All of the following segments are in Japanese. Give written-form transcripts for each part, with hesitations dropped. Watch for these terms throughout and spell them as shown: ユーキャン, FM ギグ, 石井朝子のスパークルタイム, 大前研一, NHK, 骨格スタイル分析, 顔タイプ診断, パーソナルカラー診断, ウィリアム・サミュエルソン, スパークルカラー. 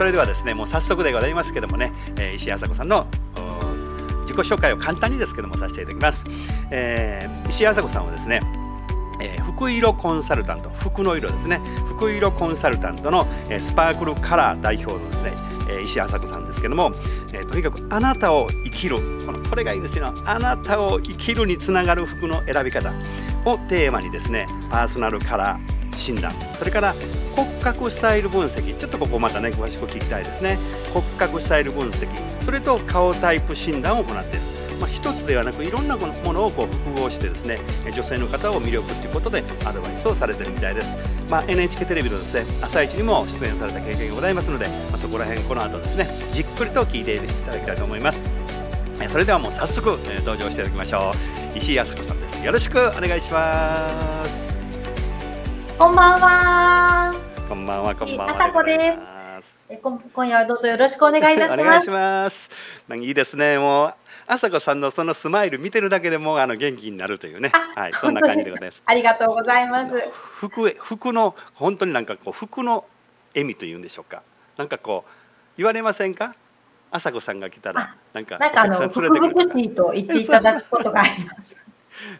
それではですね、もう早速でございますけどもね、石井朝子さんの自己紹介を簡単にですけどもさせていただきます。石井朝子さんはですね、福色コンサルタント、服の色ですね、福色コンサルタントのスパークルカラー代表のですね、石井朝子さんですけども、とにかくあなたを生きる、これがいいですよ。あなたを生きるにつながる服の選び方をテーマにですね、パーソナルカラー診断、それから骨格スタイル分析、ちょっとここまたね詳しく聞きたいですね。骨格スタイル分析、それと顔タイプ診断を行っている。一つではなくいろんなものをこう複合してですね、女性の方を魅力ということでアドバイスをされているみたいです。NHK テレビのですね、朝一にも出演された経験がございますので、そこら辺この後ですね、じっくりと聞いていただきたいと思います。それではもう早速登場していただきましょう。石井朝子さんです。よろしくお願いします。こんばんは。こんばんは。こんばんは。朝子です。今夜はどうぞよろしくお願いいたします。お願いします。いいですね。もう朝子さんのそのスマイル見てるだけでも元気になるというね、はい、そんな感じでございます。ありがとうございます。服の本当になんかこう服の笑みというんでしょうか。なんかこう言われませんか。朝子さんが来たら福々しいと言っていただくことがあります。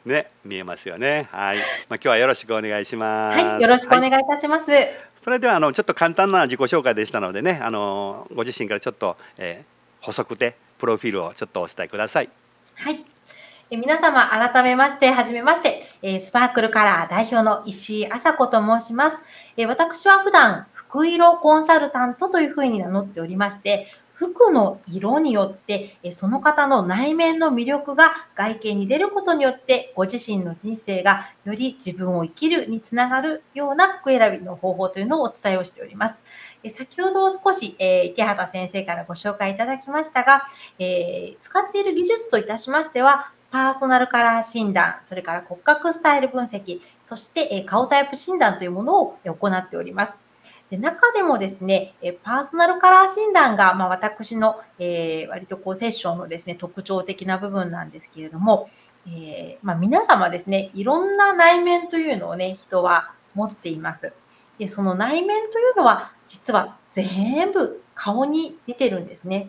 ね、見えますよね。はい、今日はよろしくお願いします。はい、よろしくお願いいたします。はい、それではちょっと簡単な自己紹介でしたのでね、ご自身からちょっと、補足で。プロフィールをちょっとお伝えください。はい、皆様改めましてはじめまして、スパークルカラー代表の石井朝子と申します。私は普段服色コンサルタントというふうに名乗っておりまして、服の色によってその方の内面の魅力が外見に出ることによってご自身の人生がより自分を生きるにつながるような服選びの方法というのをお伝えをしております。先ほど少し池畑先生からご紹介いただきましたが、使っている技術といたしましてはパーソナルカラー診断、それから骨格スタイル分析、そして顔タイプ診断というものを行っております。で中でもですね、パーソナルカラー診断が、私の、割とこうセッションのですね、特徴的な部分なんですけれども、皆様ですね、いろんな内面というのをね、人は持っています。でその内面というのは、実は全部顔に出てるんですね。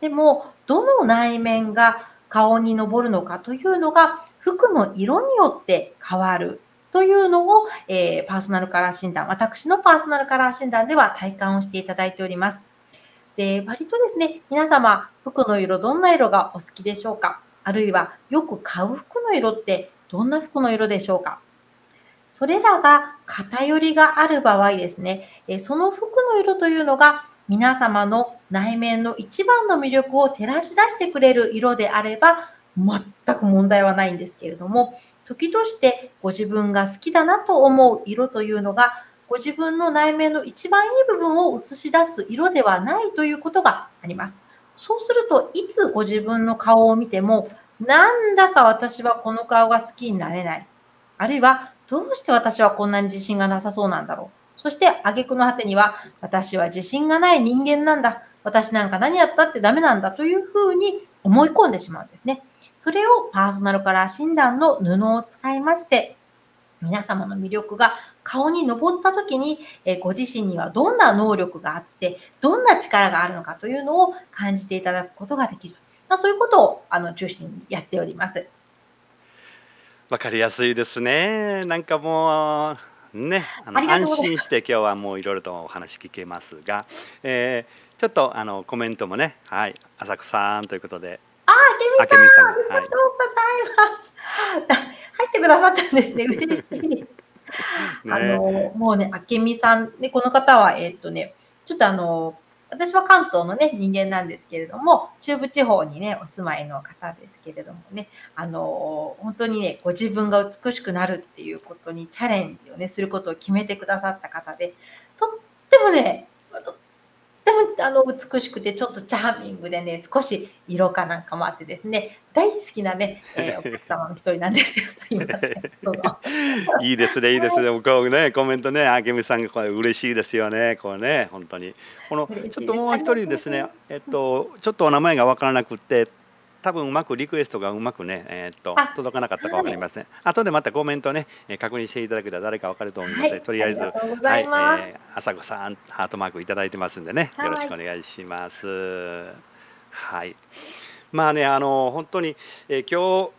でも、どの内面が顔に上るのかというのが、服の色によって変わる。というのを、パーソナルカラー診断、私のパーソナルカラー診断では体感をしていただいております。で、割とですね、皆様、服の色、どんな色がお好きでしょうか？あるいは、よく買う服の色って、どんな服の色でしょうか？それらが偏りがある場合ですね、その服の色というのが、皆様の内面の一番の魅力を照らし出してくれる色であれば、全く問題はないんですけれども、時としてご自分が好きだなと思う色というのが、ご自分の内面の一番いい部分を映し出す色ではないということがあります。そうすると、いつご自分の顔を見ても、なんだか私はこの顔が好きになれない。あるいは、どうして私はこんなに自信がなさそうなんだろう。そして、挙句の果てには、私は自信がない人間なんだ。私なんか何やったってダメなんだというふうに思い込んでしまうんですね。それをパーソナルカラー診断の布を使いまして、皆様の魅力が顔に上った時に、ご自身にはどんな能力があって、どんな力があるのかというのを感じていただくことができる。そういうことを中心にやっております。わかりやすいですね。なんかもうね、安心して今日はもういろいろとお話聞けますが、ちょっとコメントもね、はい、朝子さんということで。あけみさん、ありがとうございます。入ってくださったんですね、嬉しい。もうね、あけみさんで、この方はちょっと私は関東のね、人間なんですけれども、中部地方にね、お住まいの方ですけれどもね、本当にね、ご自分が美しくなるっていうことにチャレンジをね、することを決めてくださった方で、とってもね、美しくてちょっとチャーミングでね、少し色かなんかもあってですね、大好きなね、お客様の一人なんですよ。すいません。いいですね、いいですね。こうね、コメントね、あけみさんがこれ嬉しいですよね。これね、本当にこのちょっともう一人ですね、ちょっとお名前が分からなくて多分うまくリクエストがうまくね、届かなかったかわかりません。後でまたコメントね、確認していただけたら誰かわかると思いますので、とりあえず朝子さんハートマークいただいてますんでね、よろしくお願いします。はい。まあね、本当に、今日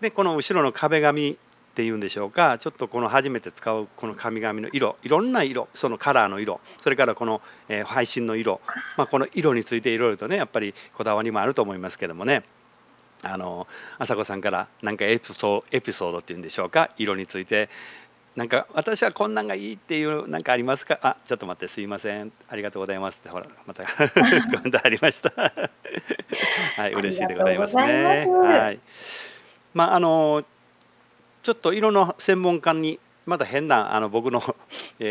ねこの後ろの壁紙っていうんでしょうか、ちょっとこの初めて使うこの神々の色、いろんな色、そのカラーの色、それからこの、配信の色、まあ、この色についていろいろとねやっぱりこだわりもあると思いますけどもね、朝子さんからなんかエピソードっていうんでしょうか、色についてなんか私はこんなんがいいっていうなんかありますか。あ、ちょっと待って、すいません、ありがとうございますって、ほらまたコメントありましたはい、嬉しいでございますね。はい、まあちょっと色の専門家にまた変な僕の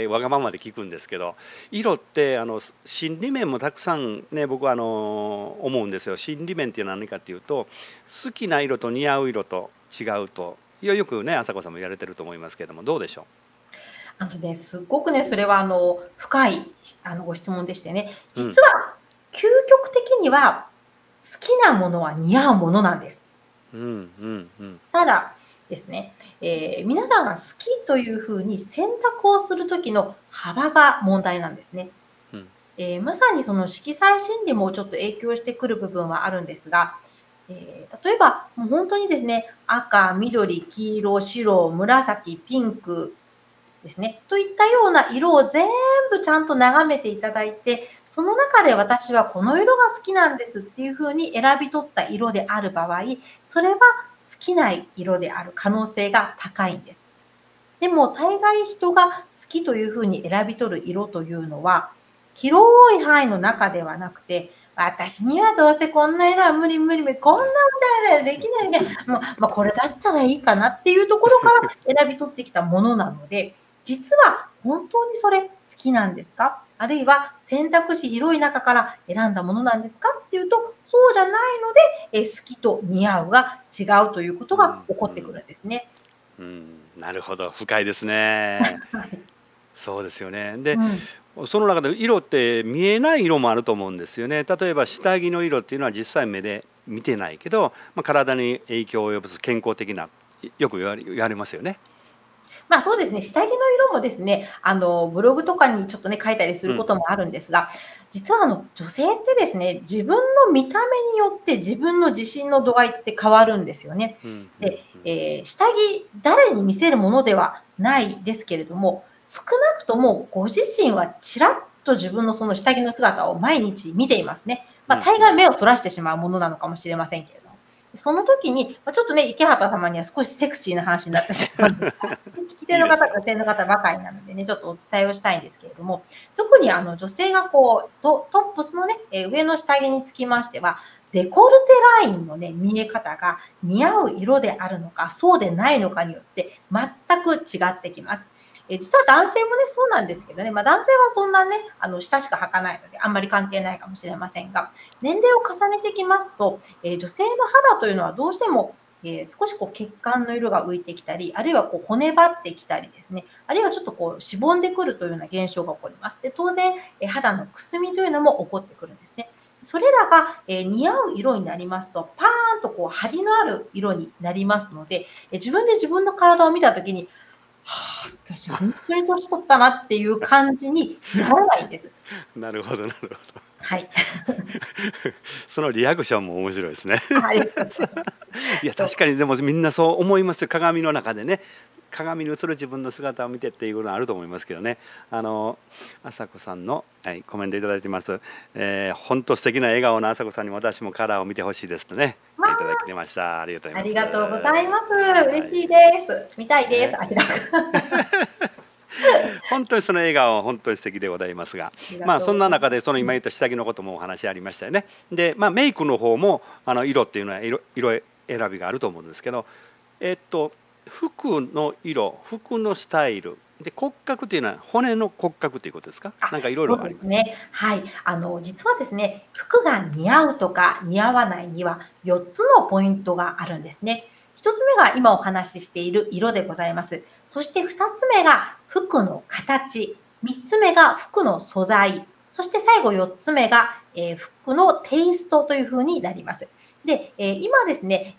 わがままで聞くんですけど、色って心理面もたくさんね僕は思うんですよ。心理面っていうのは何かっていうと、好きな色と似合う色と違うとよくね朝子さんも言われてると思いますけども、どうでしょう。ね、すごくねそれは深いご質問でしてね、実は究極的には好きなものは似合うものなんです。ただですね、皆さんが好きというふうに選択をする時の幅が問題なんですね。まさにその色彩心理もちょっと影響してくる部分はあるんですが、例えばもう本当にですね、赤、緑、黄色、白、紫、ピンクですねといったような色を全部ちゃんと眺めていただいて、その中で私はこの色が好きなんですっていうふうに選び取った色である場合、それは好きな色である可能性が高いんです。でも大概人が好きというふうに選び取る色というのは広い範囲の中ではなくて、私にはどうせこんな色は無理無理無理、こんなおしゃれできないね、まあ、これだったらいいかなっていうところから選び取ってきたものなので、実は本当にそれ好きなんですか、あるいは選択肢広い中から選んだものなんですかっていうと、そうじゃないので好きと似合うが違うということが起こってくるんですね。なるほど、深いですねそうですよね。で、その中で色って見えない色もあると思うんですよね。例えば下着の色っていうのは実際目で見てないけど、まあ、体に影響を及ぼす健康的な、よく言われますよね。まあそうですね、下着の色もですね、ブログとかにちょっとね書いたりすることもあるんですが、実は女性ってですね、自分の見た目によって自分の自信の度合いって変わるんですよね。で、下着誰に見せるものではないですけれども、少なくともご自身はちらっと自分のその下着の姿を毎日見ていますね。まあ大概目をそらしてしまうものなのかもしれませんけれども、その時に、ちょっとね、池畑様には少しセクシーな話になってしまう聞き手の方、女性の方ばかりなのでね、ちょっとお伝えをしたいんですけれども、特に女性がこう、トップスのね、上の下着につきましては、デコルテラインのね、見え方が似合う色であるのか、そうでないのかによって、全く違ってきます。実は男性もね、そうなんですけどね、まあ、男性はそんなね、下しか履かないので、あんまり関係ないかもしれませんが、年齢を重ねてきますと、女性の肌というのはどうしても、少しこう血管の色が浮いてきたり、あるいはこう骨張ってきたりですね、あるいはちょっとこうしぼんでくるというような現象が起こります。で、当然、肌のくすみというのも起こってくるんですね。それらが似合う色になりますと、パーンとこう張りのある色になりますので、自分で自分の体を見たときに、はあ、私本当に年取ったなっていう感じにならないんです。なるほど、なるほど。はい。そのリアクションも面白いですね。はい。いや確かにでもみんなそう思います。鏡の中でね、鏡に映る自分の姿を見てっていうのはあると思いますけどね。朝子さんの、はい、コメントいただいてます。本当素敵な笑顔の朝子さんにも私もカラーを見てほしいですとね。いただきました。ありがとうございます。ありがとうございます。嬉しいです。見たいです。ありがとう。本当にその笑顔は本当に素敵でございますが、まあそんな中でその今言った下着のこともお話ありましたよね。で、まあメイクの方も色っていうのは色選びがあると思うんですけど、服の色、服のスタイル。で骨格というのは骨の骨格ということですか。なんかいろいろありますね。はい、実はですね、服が似合うとか似合わないには4つのポイントがあるんですね。1つ目が今お話ししている色でございます。そして2つ目が服の形、3つ目が服の素材、そして最後4つ目が服のテイストというふうになります。で、今ですね、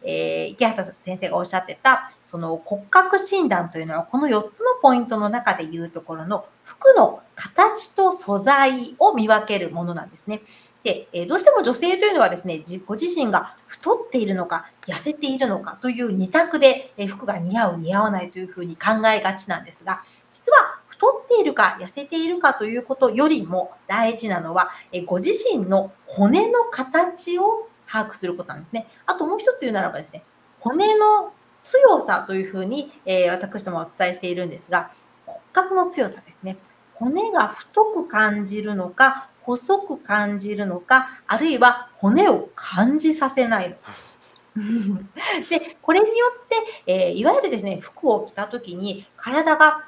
池畑先生がおっしゃってた、その骨格診断というのは、この4つのポイントの中でいうところの服の形と素材を見分けるものなんですね。で、どうしても女性というのはですね、ご自身が太っているのか、痩せているのかという2択で服が似合う、似合わないというふうに考えがちなんですが、実は太っているか痩せているかということよりも大事なのは、ご自身の骨の形を把握することなんですね。あともう一つ言うならばですね、骨の強さというふうに私どもはお伝えしているんですが、骨格の強さですね。骨が太く感じるのか、細く感じるのか、あるいは骨を感じさせないのか。で、これによって、いわゆるですね、服を着た時に体が、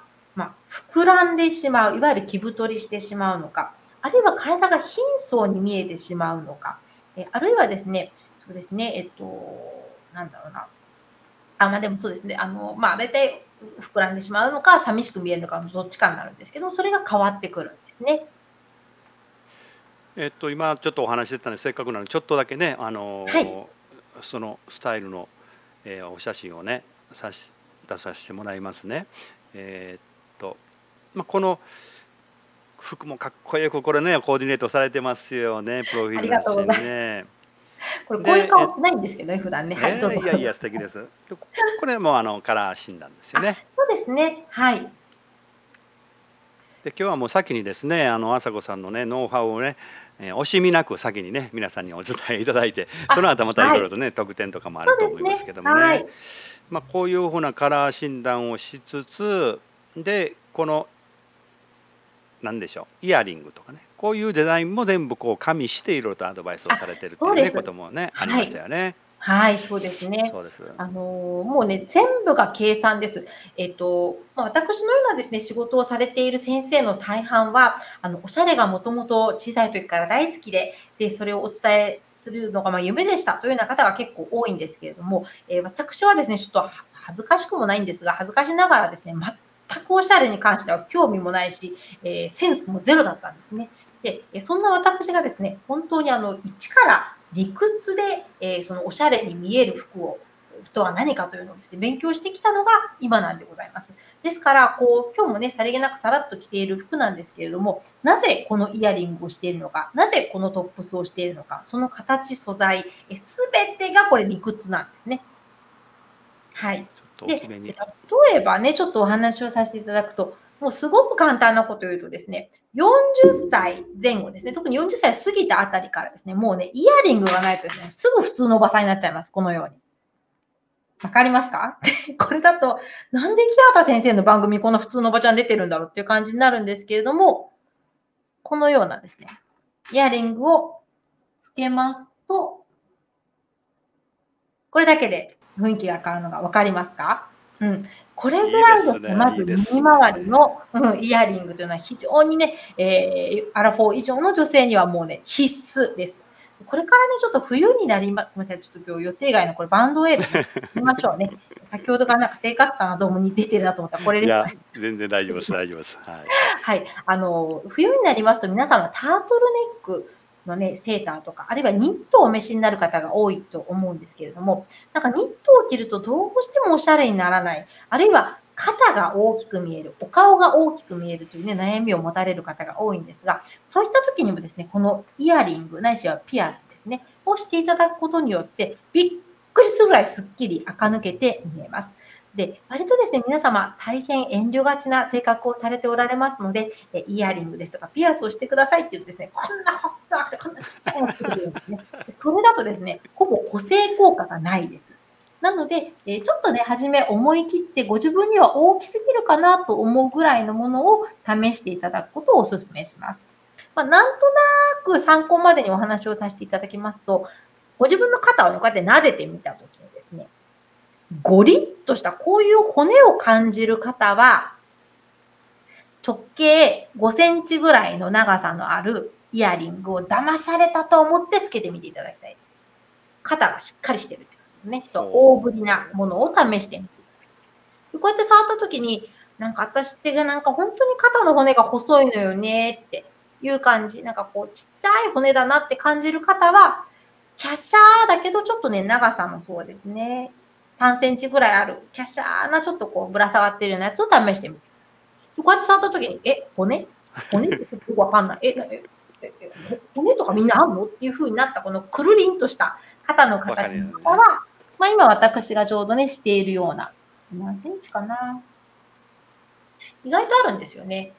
膨らんでしまう、いわゆる着太りしてしまうのか、あるいは体が貧相に見えてしまうのか、あるいはですね、そうですね、なんだろうな、でもそうですね、大体膨らんでしまうのか、寂しく見えるのか、どっちかになるんですけど、それが変わってくるんですね。今ちょっとお話ししてたので、せっかくなのでちょっとだけね、そのスタイルの、お写真をね出させてもらいますね。この服もかっこよくこれねコーディネートされてますよね、プロフィール写真ね。これこういう顔ないんですけどね、普段ね。いやいや素敵です。これもカラー診断ですよね。そうですね、はい。で今日はもう先にですね、朝子さんのねノウハウをね、惜しみなく先にね皆さんにお伝えいただいて、その後またいろいろとね、特典とかもあると思いますけどもね。はい、こういうふうなカラー診断をしつつで、この何でしょう、イヤリングとかね、こういうデザインも全部こう加味していろいろとアドバイスをされてるっていうね、こともねありましたよね。はい、そうですね。そうです。もうね、全部が計算です。私のようなですね、仕事をされている先生の大半は、おしゃれがもともと小さい時から大好きで、それをお伝えするのが夢でしたというような方が結構多いんですけれども、私はですね、ちょっと恥ずかしくもないんですが、恥ずかしながらですね、全くおしゃれに関しては興味もないし、センスもゼロだったんですね。で、そんな私がですね、本当に一から理屈で、そのおしゃれに見える服をとは何かというのをですね、勉強してきたのが今なんでございます。ですから今日もね、さりげなくさらっと着ている服なんですけれども、なぜこのイヤリングをしているのか、なぜこのトップスをしているのか、その形、素材、全てがこれ理屈なんですね。はい。で、例えばね、ちょっとお話をさせていただくと、もうすごく簡単なことを言うとですね、40歳前後ですね、特に40歳過ぎたあたりからですね、もうね、イヤリングがないとですね、すぐ普通のおばさんになっちゃいます、このように。わかりますか？これだと、なんで池畑先生の番組、こんな普通のおばちゃん出てるんだろうっていう感じになるんですけれども、このようなですね、イヤリングをつけますと、これだけで雰囲気が変わるのがわかりますか？うん。これぐらいですね、まず耳周りのイヤリングというのは非常にね、アラフォー以上の女性にはもうね、必須です。これからね、ちょっと冬になります。ごめんなさい、ちょっと今日予定外のこれバンドエイド見ましょうね。先ほどからなんか生活感がどうも似てるなと思ったらこれです。いや、全然大丈夫です、大丈夫です。はい。はい、冬になりますと皆さんはタートルネックのね、セーターとか、あるいはニットをお召しになる方が多いと思うんですけれども、なんかニットを着るとどうしてもおしゃれにならない、あるいは肩が大きく見える、お顔が大きく見えるというね、悩みを持たれる方が多いんですが、そういった時にもですね、このイヤリング、ないしはピアスですね、をしていただくことによって、びっくりするぐらいすっきり垢抜けて見えます。で、割とですね、皆様、大変遠慮がちな性格をされておられますので、イヤリングですとか、ピアスをしてくださいって言うとですね、こんな細くて、こんなちっちゃいのつけてるんですね。それだとですね、ほぼ個性効果がないです。なので、ちょっとね、初め思い切って、ご自分には大きすぎるかなと思うぐらいのものを試していただくことをお勧めします。なんとなく参考までにお話をさせていただきますと、ご自分の肩をこうやって撫でてみたときにですね、ゴリッとしたこういう骨を感じる方は、直径5センチぐらいの長さのあるイヤリングを騙されたと思ってつけてみていただきたいです。肩がしっかりしてるってことね。大ぶりなものを試してみて。こうやって触った時に、なんか私ってなんか本当に肩の骨が細いのよねっていう感じ、なんかこうちっちゃい骨だなって感じる方は、キャッシャーだけど、ちょっとね、長さもそうですね。3センチぐらいある、キャッシャーな、ちょっとこう、ぶら下がってるようなやつを試してみて。こうやって触った時に、骨ってちょっとよくわかんない。骨とかみんなあんのっていうふうになった、このくるりんとした肩の形の方は、ね、まあ今私がちょうどね、しているような、何センチかな。意外とあるんですよね。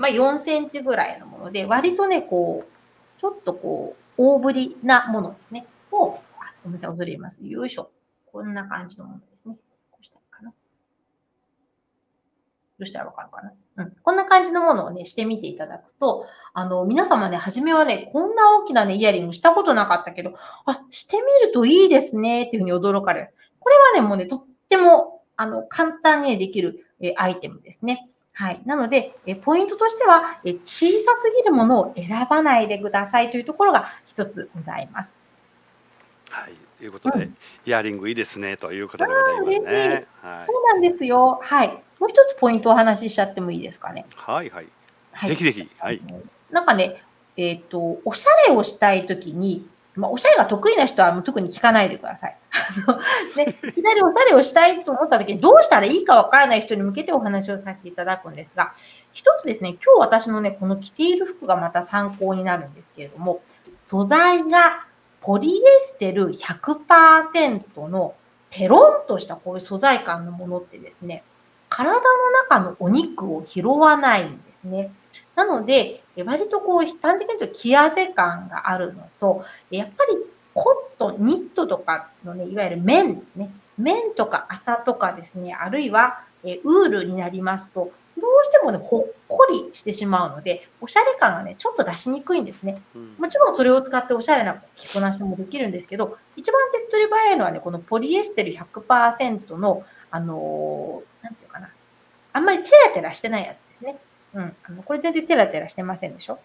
まあ4センチぐらいのもので、割とね、こう、ちょっとこう、大ぶりなものですね。を、ごめんなさい、恐れ入ります。よいしょ。こんな感じのものですね。こうしたらいいかな。どうしたらわかるかな、うん、こんな感じのものをね、してみていただくと、皆様ね、初めはね、こんな大きなね、イヤリングしたことなかったけど、あ、してみるといいですね、っていうふうに驚かれる。これはね、もうね、とっても、簡単にできる、アイテムですね。はい。なので、ポイントとしては、小さすぎるものを選ばないでくださいというところが一つございます。はい。ということで、うん、イヤリングいいですね、ということでございますね。はい、そうなんですよ。はい。もう一つポイントをお話ししちゃってもいいですかね。はいはい。ぜひぜひ。はい。なんかね、おしゃれをしたいときに、まあ、おしゃれが得意な人はもう特に聞かないでください。ね、いきなりおしゃれをしたいと思ったときに、どうしたらいいかわからない人に向けてお話をさせていただくんですが、一つですね、今日私のね、この着ている服がまた参考になるんですけれども、素材がポリエステル 100% のペロンとしたこういう素材感のものってですね、体の中のお肉を拾わないんですね。なので、割とこう、端的に言うと着汗感があるのと、やっぱりコットン、ニットとかのね、いわゆる綿ですね。綿とか麻とかですね、あるいはウールになりますと、どうしてもね、ほっこりしてしまうので、おしゃれ感がね、ちょっと出しにくいんですね。もちろんそれを使っておしゃれな着こなしもできるんですけど、一番手っ取り早いのはね、このポリエステル 100% の、なんていうかな。あんまりテラテラしてないやつですね。うん。これ全然テラテラしてませんでしょ。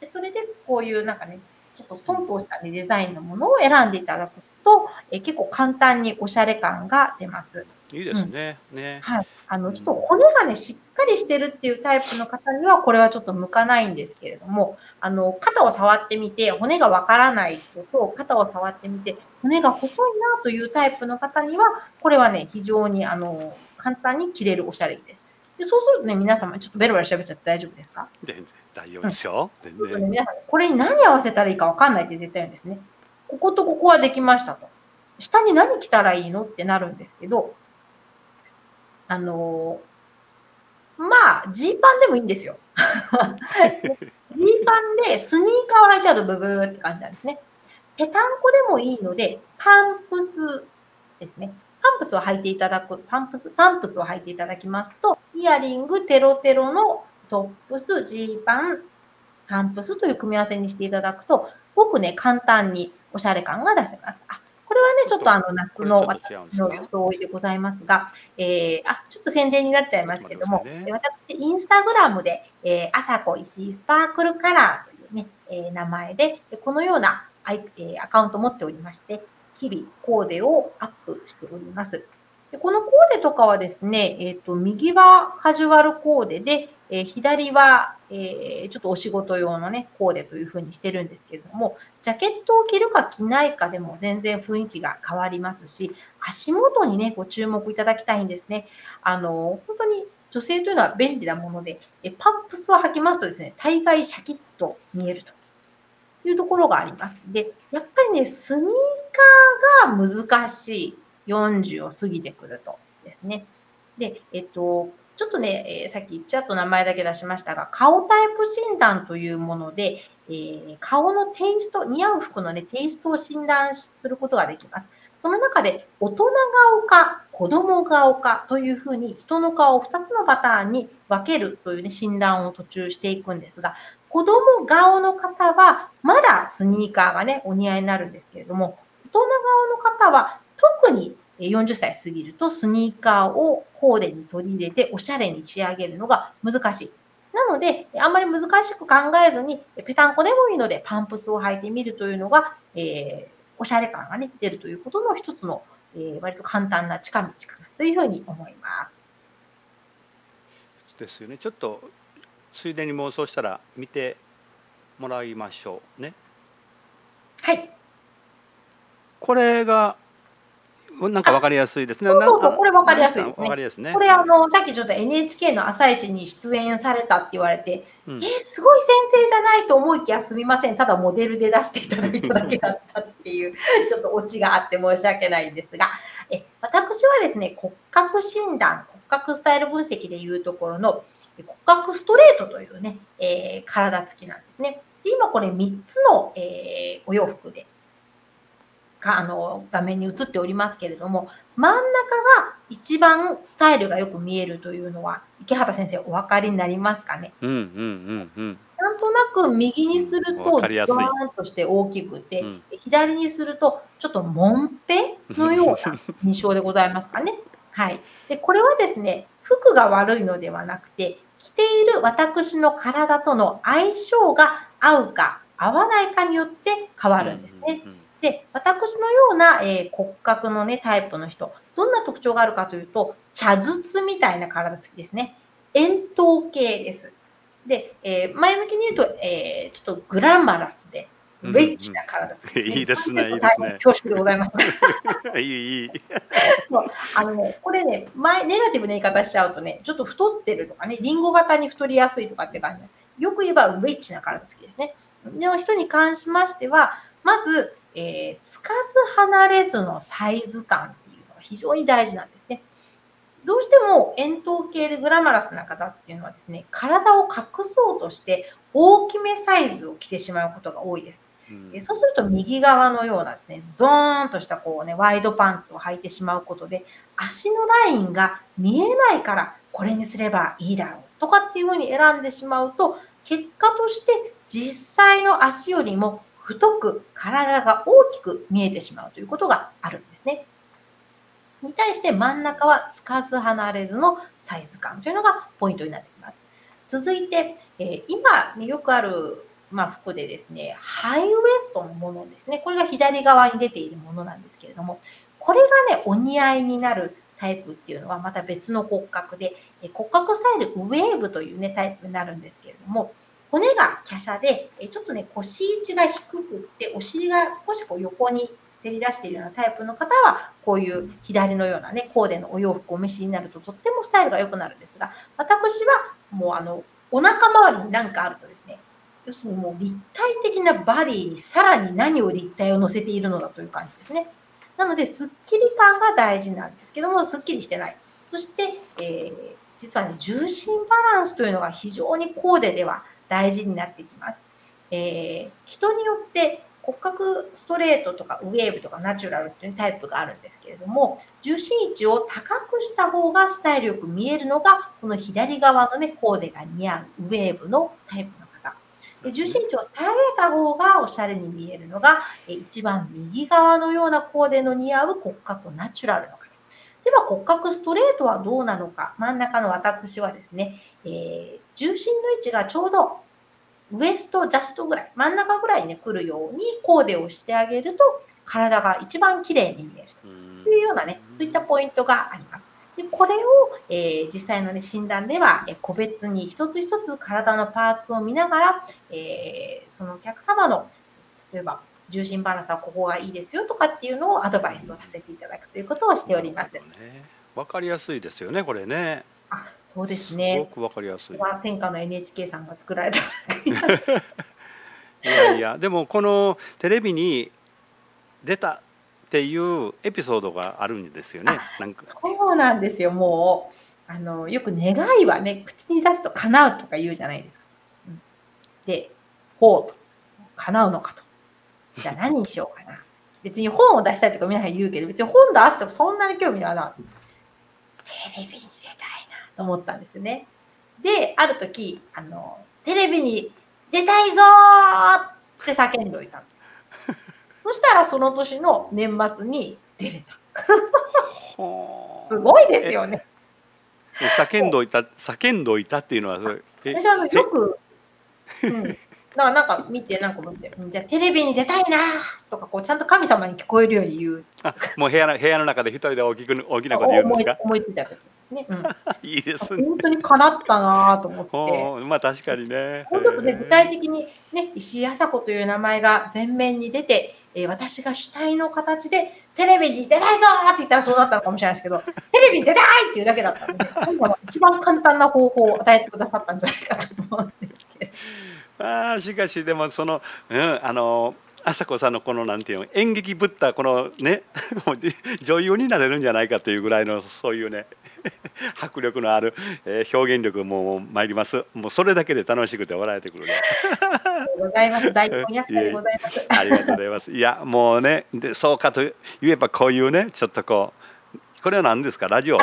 でそれで、こういうなんかね、ちょっとストンとした、ね、デザインのものを選んでいただくと、結構簡単におしゃれ感が出ます。いいですね。うん、ね。はい。ちょっと骨がね、しっかりしてるっていうタイプの方には、これはちょっと向かないんですけれども、肩を触ってみて、骨がわからない人と、肩を触ってみて、骨が細いなというタイプの方には、これはね、非常に、簡単に着れるおしゃれ着です。でそうするとね、皆様、ちょっとベロベロしゃべっちゃって大丈夫ですか？全然大丈夫ですよ。全然。皆さん、これに何合わせたらいいか分かんないって絶対言うんですね。こことここはできましたと。下に何着たらいいのってなるんですけど、まあ、ジーパンでもいいんですよ。ジーパンでスニーカーを履いちゃうとブブーって感じなんですね。ぺたんこでもいいので、パンプスですね。パンプスを履いていただきますと、イヤリング、テロテロのトップス、ジーパン、パンプスという組み合わせにしていただくと、すごくね、簡単におしゃれ感が出せます。あ、これはね、ちょっと夏の私の装いでございますが、ちょっと宣伝になっちゃいますけども、私、インスタグラムで、あさこ石井スパークルカラーというね、名前で、このようなアカウントを持っておりまして、日々コーデをアップしております。でこのコーデとかはですね、右はカジュアルコーデで、左は、ちょっとお仕事用のね、コーデというふうにしてるんですけれども、ジャケットを着るか着ないかでも全然雰囲気が変わりますし、足元にね、ご注目いただきたいんですね。本当に女性というのは便利なもので、パンプスを履きますとですね、大概シャキッと見えると。いうところがあります。で、やっぱりね、スニーカーが難しい40を過ぎてくるとですね。で、ちょっとね、さっきちらっと名前だけ出しましたが、顔タイプ診断というもので、顔のテイスト、似合う服のね、テイストを診断することができます。その中で、大人顔か子供顔かというふうに、人の顔を2つのパターンに分けるというね、診断を途中していくんですが、子供顔の方は、まだスニーカーがね、お似合いになるんですけれども、大人顔の方は、特に40歳過ぎるとスニーカーをコーデに取り入れて、おしゃれに仕上げるのが難しい。なので、あんまり難しく考えずに、ぺたんこでもいいので、パンプスを履いてみるというのが、おしゃれ感がね、出るということの一つの、割と簡単な近道かなというふうに思います。ですよね。ちょっとついでに妄想したら見てもらいましょうね。はい。これがなんかわかりやすいですね。これわかりやすいですね。わかりやすいね。これさっきちょっと NHK の朝一に出演されたって言われて、すごい先生じゃないと思いきやすみません。ただモデルで出していただいただけだったっていうちょっとオチがあって申し訳ないんですが、私はですね、骨格診断、骨格スタイル分析でいうところの骨格ストレートというね、体つきなんですね。で今これ3つの、お洋服で。画面に映っておりますけれども、真ん中が一番スタイルがよく見えるというのは池畑先生お分かりになりますかね。なんとなく右にするとドーンとして大きくて、左にするとちょっともんぺのような印象でございますかね。はい、でこれはですね、服が悪いのではなくて着ている私の体との相性が合うか合わないかによって変わるんですね。で私のような、骨格の、ね、タイプの人、どんな特徴があるかというと、茶筒みたいな体つきですね。円筒形です。で、前向きに言うと、ちょっとグラマラスで、ウェッジな体つきですね。いいですね。恐縮でございます。いい。これね、ネガティブな言い方しちゃうとね、ちょっと太ってるとかね、リンゴ型に太りやすいとかって感じ。よく言えばウェッジな体つきですね。の人に関しましては、まず、つかず離れずのサイズ感っていうのが非常に大事なんですね。どうしても円筒形でグラマラスな方っていうのはですね、体を隠そうとして大きめサイズを着てしまうことが多いです。そうすると右側のようなですね、ズドーンとしたこうね、ワイドパンツを履いてしまうことで、足のラインが見えないからこれにすればいいだろうとかっていうふうに選んでしまうと、結果として実際の足よりも太く体が大きく見えてしまうということがあるんですね。に対して真ん中はつかず離れずのサイズ感というのがポイントになってきます。続いて、今、ね、よくある、服でですね、ハイウエストのものですね。これが左側に出ているものなんですけれども、これがね、お似合いになるタイプっていうのはまた別の骨格で、骨格スタイルウェーブというね、タイプになるんですけれども、骨が華奢で、ちょっとね、腰位置が低くって、お尻が少しこう横にせり出しているようなタイプの方は、こういう左のようなね、コーデのお洋服をお召しになるととってもスタイルが良くなるんですが、私はもうお腹周りに何かあるとですね、要するにもう立体的なバディにさらに何を立体を乗せているのだという感じですね。なので、スッキリ感が大事なんですけども、スッキリしてない。そして、実はね、重心バランスというのが非常にコーデでは、大事になってきます。人によって骨格ストレートとかウェーブとかナチュラルというタイプがあるんですけれども、重心位置を高くした方がスタイルよく見えるのが、この左側の、ね、コーデが似合うウェーブのタイプの方。重心位置を下げた方がおしゃれに見えるのが、一番右側のようなコーデの似合う骨格ナチュラルの方。では骨格ストレートはどうなのか。真ん中の私はですね、重心の位置がちょうどウエストジャストぐらい、真ん中ぐらいに来るようにコーデをしてあげると体が一番きれいに見えるというようなね、そういったポイントがあります。でこれを、実際の、ね、診断では個別に一つ一つ体のパーツを見ながら、そのお客様の例えば重心バランスはここがいいですよとかっていうのをアドバイスをさせていただくということをしております。わかりやすいですよね、これね。あ、そうですね。すごくわかりやすい。天下の NHK さんが作られた。いやいや、でもこのテレビに出たっていうエピソードがあるんですよね。なんかそうなんですよ。もうよく願いはね、口に出すと叶うとか言うじゃないですか。で、ほうと叶うのかと。じゃあ何にしようかな。別に本を出したいとか皆さん言うけど、別に本出すとかそんなに興味はない。テレビに出たいなと思ったんですね。で、ある時テレビに出たいぞーって叫んでおいたんです。そしたらその年の年末に出れた。すごいですよね。叫んどいたっていうのはそれ。私よく。なんか見て、じゃあテレビに出たいなとかこうちゃんと神様に聞こえるように言う。もう部屋の中で一人で大きなこと言うんですか。思いついた時。ね、いいですね。本当にかなったなと思って。まあ確かにね。もうちょっとね、具体的にね、石井朝子という名前が前面に出て、私が主体の形でテレビに出ないぞーって言ったらそうだったのかもしれないですけど、テレビに出ないっていうだけだったので、今度は一番簡単な方法を与えてくださったんじゃないかと思って。ああ、しかしでもその、朝子さんのこのなんていうの、演劇ぶったこのね女優になれるんじゃないかというぐらいのそういうね迫力のある表現力も参ります。もうそれだけで楽しくて笑えてくるね。ありがとうございます。大根役でございます。ありがとうございます。いやもうね、でそうかといえばこういうね、ちょっとこうこれは何ですか、ラジオ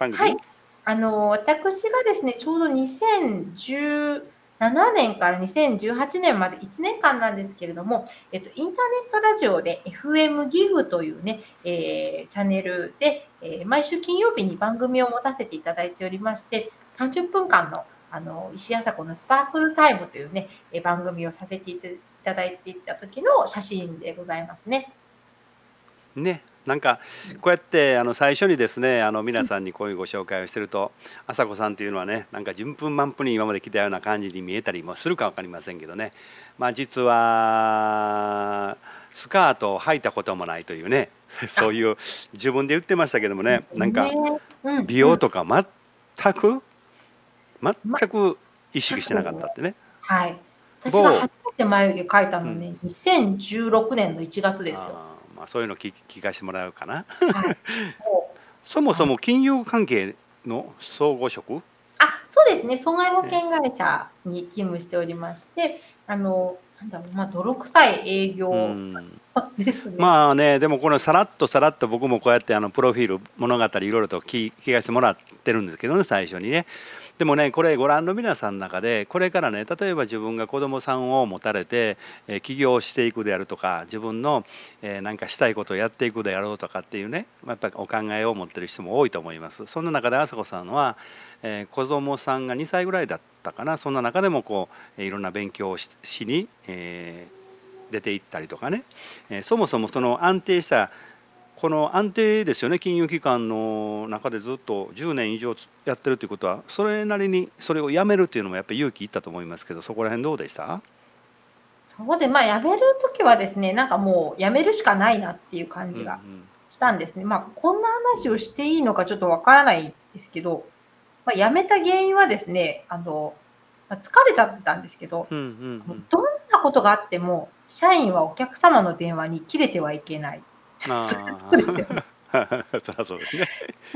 番組、はい、私がですねちょうど2017年から2018年まで1年間なんですけれども、インターネットラジオで FM ギグというね、チャンネルで、毎週金曜日に番組を持たせていただいておりまして、30分間の、石井朝子のスパークルタイムというね、番組をさせていただいていた時の写真でございますね。ね、なんかこうやって最初にですね皆さんにこういうご紹介をしてると、朝子さんというのはね、なんか順風満帆に今まで来たような感じに見えたりもするか分かりませんけどね、まあ実はスカートを履いたこともないというねそういう自分で言ってましたけどもね、なんか美容とか全く意識してなかったってね。はい、私が初めて眉毛描いたのね、2016年の1月ですよ。まあそういうの聞かせてもらうかな。はい、そもそも金融関係の総合職？あ、そうですね。損害保険会社に勤務しておりまして、なんだろう、まあ泥臭い営業ですね。まあね、でもこのさらっと僕もこうやってプロフィール物語いろいろと聞かせてもらってるんですけどね、最初にね。でもね、これご覧の皆さんの中でこれからね、例えば自分が子どもさんを持たれて起業していくであるとか、自分の何かしたいことをやっていくであろうとかっていうね、やっぱりお考えを持ってる人も多いと思います。そんな中で朝子さんは子どもさんが2歳ぐらいだったかな、そんな中でもこういろんな勉強をしに出ていったりとかね、そもそもその安定したこの安定ですよね、金融機関の中でずっと10年以上やってるということは、それなりにそれを辞めるというのもやっぱり勇気いったと思いますけど、そこら辺どうでした？そうで、まあ辞める時はですね、なんかもう辞めるしかないなっていう感じがしたんですね。まあこんな話をしていいのかちょっとわからないですけど、まあ、辞めた原因はですね、疲れちゃってたんですけど、どんなことがあっても社員はお客様の電話に切れてはいけない。そ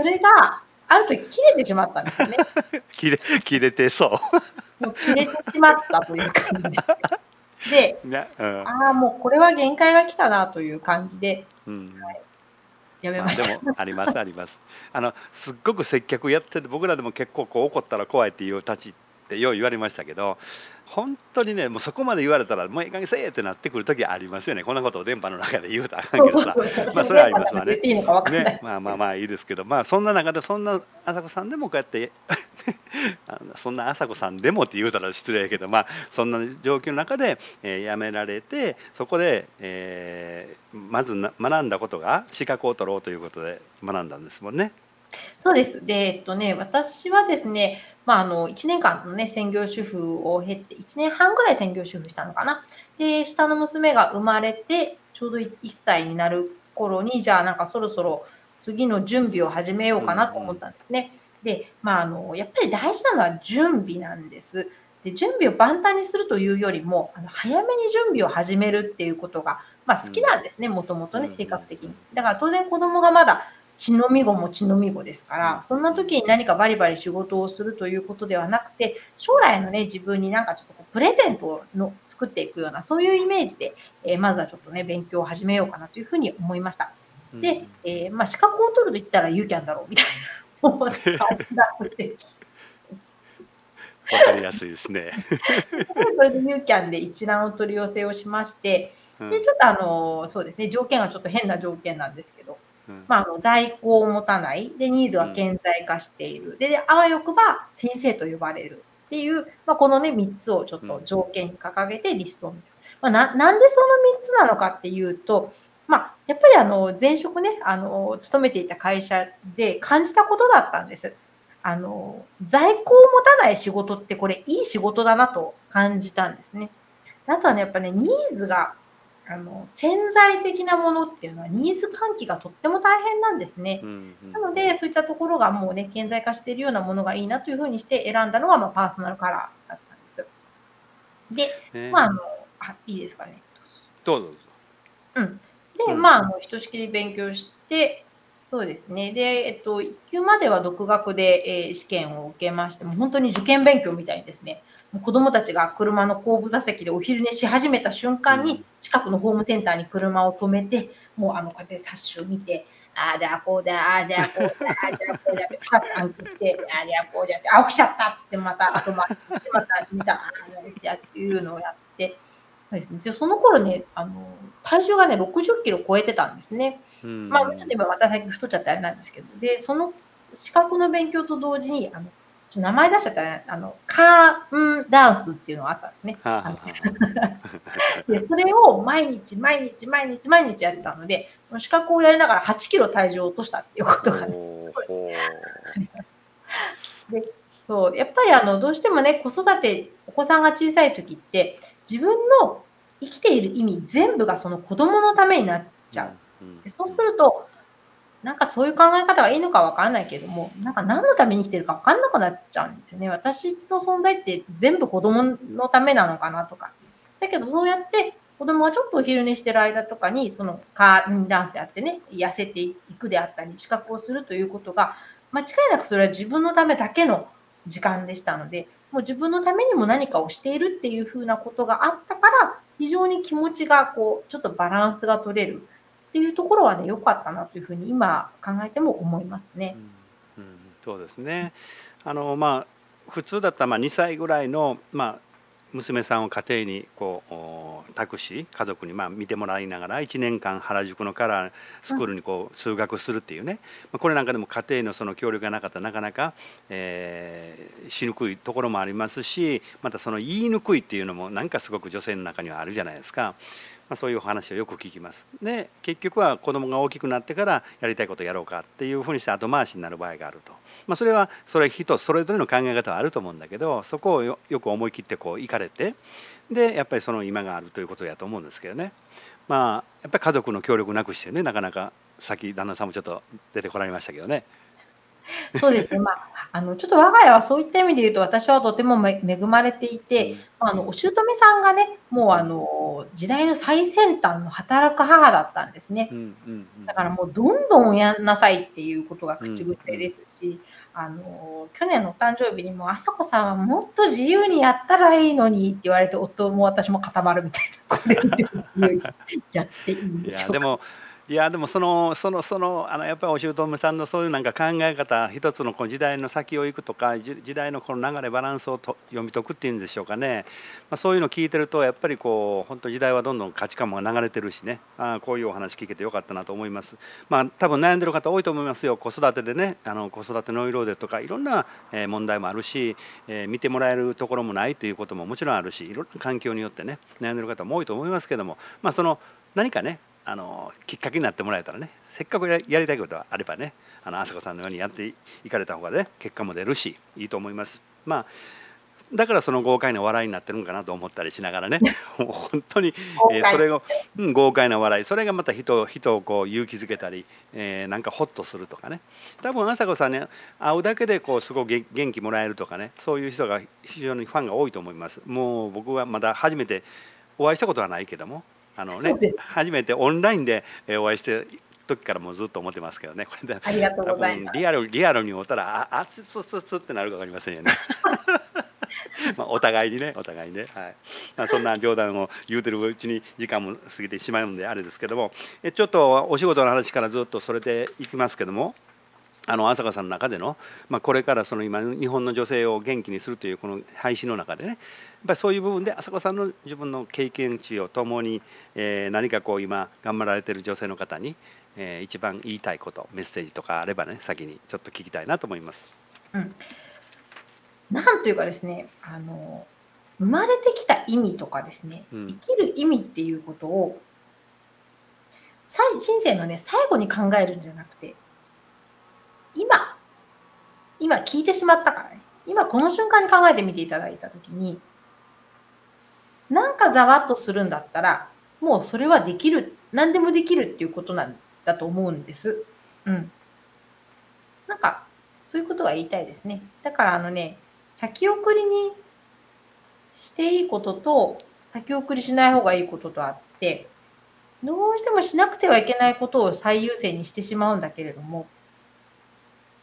れがある時切れてしまったんですよね。切れてそう。もう切れてしまったという感じで、ああもうこれは限界が来たなという感じで、やめました。でもあります。すっごく接客やってて、僕らでも結構こう怒ったら怖いっていうたちってよう言われましたけど。本当にね、もうそこまで言われたらもういい加減せえってなってくる時ありますよね。こんなことを電波の中で言うとあかんけどさ、まあそれはありますわね。ね、まあいいですけど、まあそんな中でそんな朝子さんでもこうやってそんな朝子さんでもって言うたら失礼やけど、まあそんな状況の中で辞められて、そこでまず学んだことが資格を取ろうということで学んだんですもんね。そうです。で、私はですね、まあ、1年間のね、専業主婦を経て、1年半ぐらい専業主婦したのかな。で、下の娘が生まれて、ちょうど1歳になる頃に、じゃあ、なんかそろそろ次の準備を始めようかなと思ったんですね。で、まあ、やっぱり大事なのは準備なんです。で、準備を万端にするというよりも、早めに準備を始めるっていうことが、まあ、好きなんですね、もともとね、性格的に。だから、当然子供がまだ、血のみ子も血のみ子ですから、そんな時に何かバリバリ仕事をするということではなくて、将来のね、自分になんかちょっとこうプレゼントを作っていくような、そういうイメージで、まずはちょっとね、勉強を始めようかなというふうに思いました。で、まあ、資格を取ると言ったらユーキャンだろうみたいな思ったんだって。わかりやすいですね。それでユーキャンで一覧を取り寄せをしまして、で、ちょっとそうですね、条件がちょっと変な条件なんですけど、まあ、在庫を持たないで、ニーズは顕在化している、で、あわよくば先生と呼ばれるっていう、まあ、この、ね、3つをちょっと条件に掲げてリストを見る、まあ、なんでその3つなのかっていうと、まあ、やっぱり前職ね勤めていた会社で感じたことだったんです。在庫を持たない仕事ってこれいい仕事だなと感じたんですね。あとはね、やっぱね、ニーズが、潜在的なものっていうのはニーズ喚起がとっても大変なんですね。なので、そういったところがもうね、顕在化しているようなものがいいなというふうにして選んだのが、パーソナルカラーだったんですよ。で、いいですかね。どうぞ。で、ひとしきり勉強して、そうですね。で、1級までは独学で、試験を受けまして、もう本当に受験勉強みたいにですね、子どもたちが車の後部座席でお昼寝し始めた瞬間に、近くのホームセンターに車を止めて、もうこうやって冊子を見て、ああだこうだ、ああだこうだ、ああだこうだって、パッと暗記して、ああだこうだって、あ、起きちゃったっつって、また後回しして、また見た、ああっていうのをやって、その頃ね、体重がね、60キロ超えてたんですね。ちょっと今また最近太っちゃってあれなんですけど、で、その資格の勉強と同時に、名前出しちゃったら、カーンダンスっていうのがあったんですね。で、それを毎日やってたので、資格をやりながら8キロ体重を落としたっていうことがね、で、そう、やっぱりどうしてもね、子育て、お子さんが小さい時って、自分の生きている意味全部がその子供のためになっちゃう。で、そうすると、なんかそういう考え方がいいのかわからないけれども、なんか何のために生きてるかわかんなくなっちゃうんですよね。私の存在って全部子供のためなのかなとか。だけどそうやって子供はちょっとお昼寝してる間とかに、そのカーンダンスやってね、痩せていくであったり、資格をするということが、間違いなくそれは自分のためだけの時間でしたので、もう自分のためにも何かをしているっていうふうなことがあったから、非常に気持ちがこう、ちょっとバランスが取れるっていうところはね、良かったなというふうに今考えても思いますね。そうですね。普通だったら2歳ぐらいの娘さんを家庭に託し、家族に見てもらいながら1年間原宿のカラースクールに通学するっていうね、これなんかでも家庭のその協力がなかったらなかなかしにくいところもありますし、またその言いにくいっていうのもなんかすごく女性の中にはあるじゃないですか。そういう話をよく聞きます。で、結局は子どもが大きくなってからやりたいことをやろうかっていうふうにして後回しになる場合があると、それは人それぞれの考え方はあると思うんだけど、そこをよく思い切って行かれて、でやっぱりその今があるということやと思うんですけどね、やっぱり家族の協力なくしてね、なかなか先旦那さんもちょっと出てこられましたけどね。そうですね、ちょっと我が家はそういった意味で言うと、私はとても恵まれていて、お姑さんがね、もう時代の最先端の働く母だったんですね。だからもうどんどんやんなさいっていうことが口癖ですし、去年のお誕生日にも、あさこさんはもっと自由にやったらいいのにって言われて、夫も私も固まるみたいな、これ以上自由にやっていいんでしょうか。でもやっぱりお姑さんのそういうなんか考え方、一つの時代の先を行くとか、時代のこの流れバランスを読み解くっていうんでしょうかね、そういうのを聞いてるとやっぱり本当時代はどんどん価値観も流れてるしね、こういうお話聞けてよかったなと思います。多分悩んでる方多いと思いますよ。子育てでね、子育てノイローゼとかいろんな問題もあるし、見てもらえるところもないということももちろんあるし、いろんな環境によってね悩んでる方も多いと思いますけども、何かねきっかけになってもらえたらね、せっかくやりたいことがあればね、あさこさんのようにやっていかれた方がね、結果も出るしいいと思います。だからその豪快な笑いになってるんかなと思ったりしながらね、本当にそれを豪快な笑い、それがまた人を勇気づけたり、なんかホッとするとかね、多分あさこさんね、会うだけですごく元気もらえるとかね、そういう人が非常にファンが多いと思います。もう僕はまだ初めてお会いしたことはないけども、初めてオンラインでお会いしてる時からもうずっと思ってますけどね、これで多分リアルにおったらあつってなるか分かりませんよね。お互いにね、そんな冗談を言うてるうちに時間も過ぎてしまうんであれですけども、ちょっとお仕事の話からずっとそれでいきますけども、あさこさんの中での、これから今日本の女性を元気にするというこの配信の中でね、やっぱりそういう部分であさこさんの自分の経験値をともに、何か今頑張られている女性の方に、一番言いたいことメッセージとかあればね、先にちょっと聞きたいなと思います。なんというかですね、生まれてきた意味とかですね、生きる意味っていうことを人生のね最後に考えるんじゃなくて、今今聞いてしまったからね。今この瞬間に考えてみていただいたときに、なんかざわっとするんだったら、もうそれはできる、何でもできるっていうことなんだと思うんです。うん。なんか、そういうことが言いたいですね。だから先送りにしていいことと、先送りしない方がいいこととあって、どうしてもしなくてはいけないことを最優先にしてしまうんだけれども、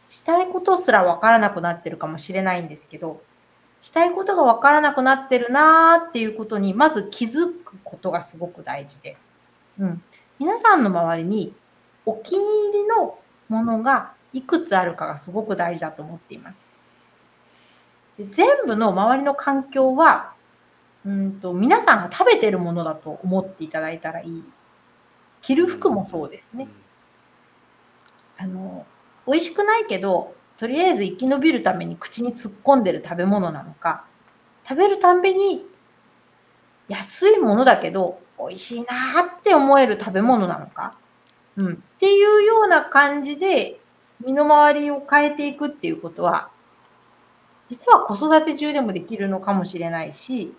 したいことすら分からなくなってるかもしれないんですけど、したいことが分からなくなってるなーっていうことに、まず気づくことがすごく大事で、うん、皆さんの周りにお気に入りのものがいくつあるかがすごく大事だと思っています。で、全部の周りの環境は、皆さんが食べてるものだと思っていただいたらいい。着る服もそうですね。美味しくないけど、とりあえず生き延びるために口に突っ込んでる食べ物なのか、食べるたんびに安いものだけど美味しいなって思える食べ物なのか、っていうような感じで身の回りを変えていくっていうことは、実は子育て中でもできるのかもしれないし、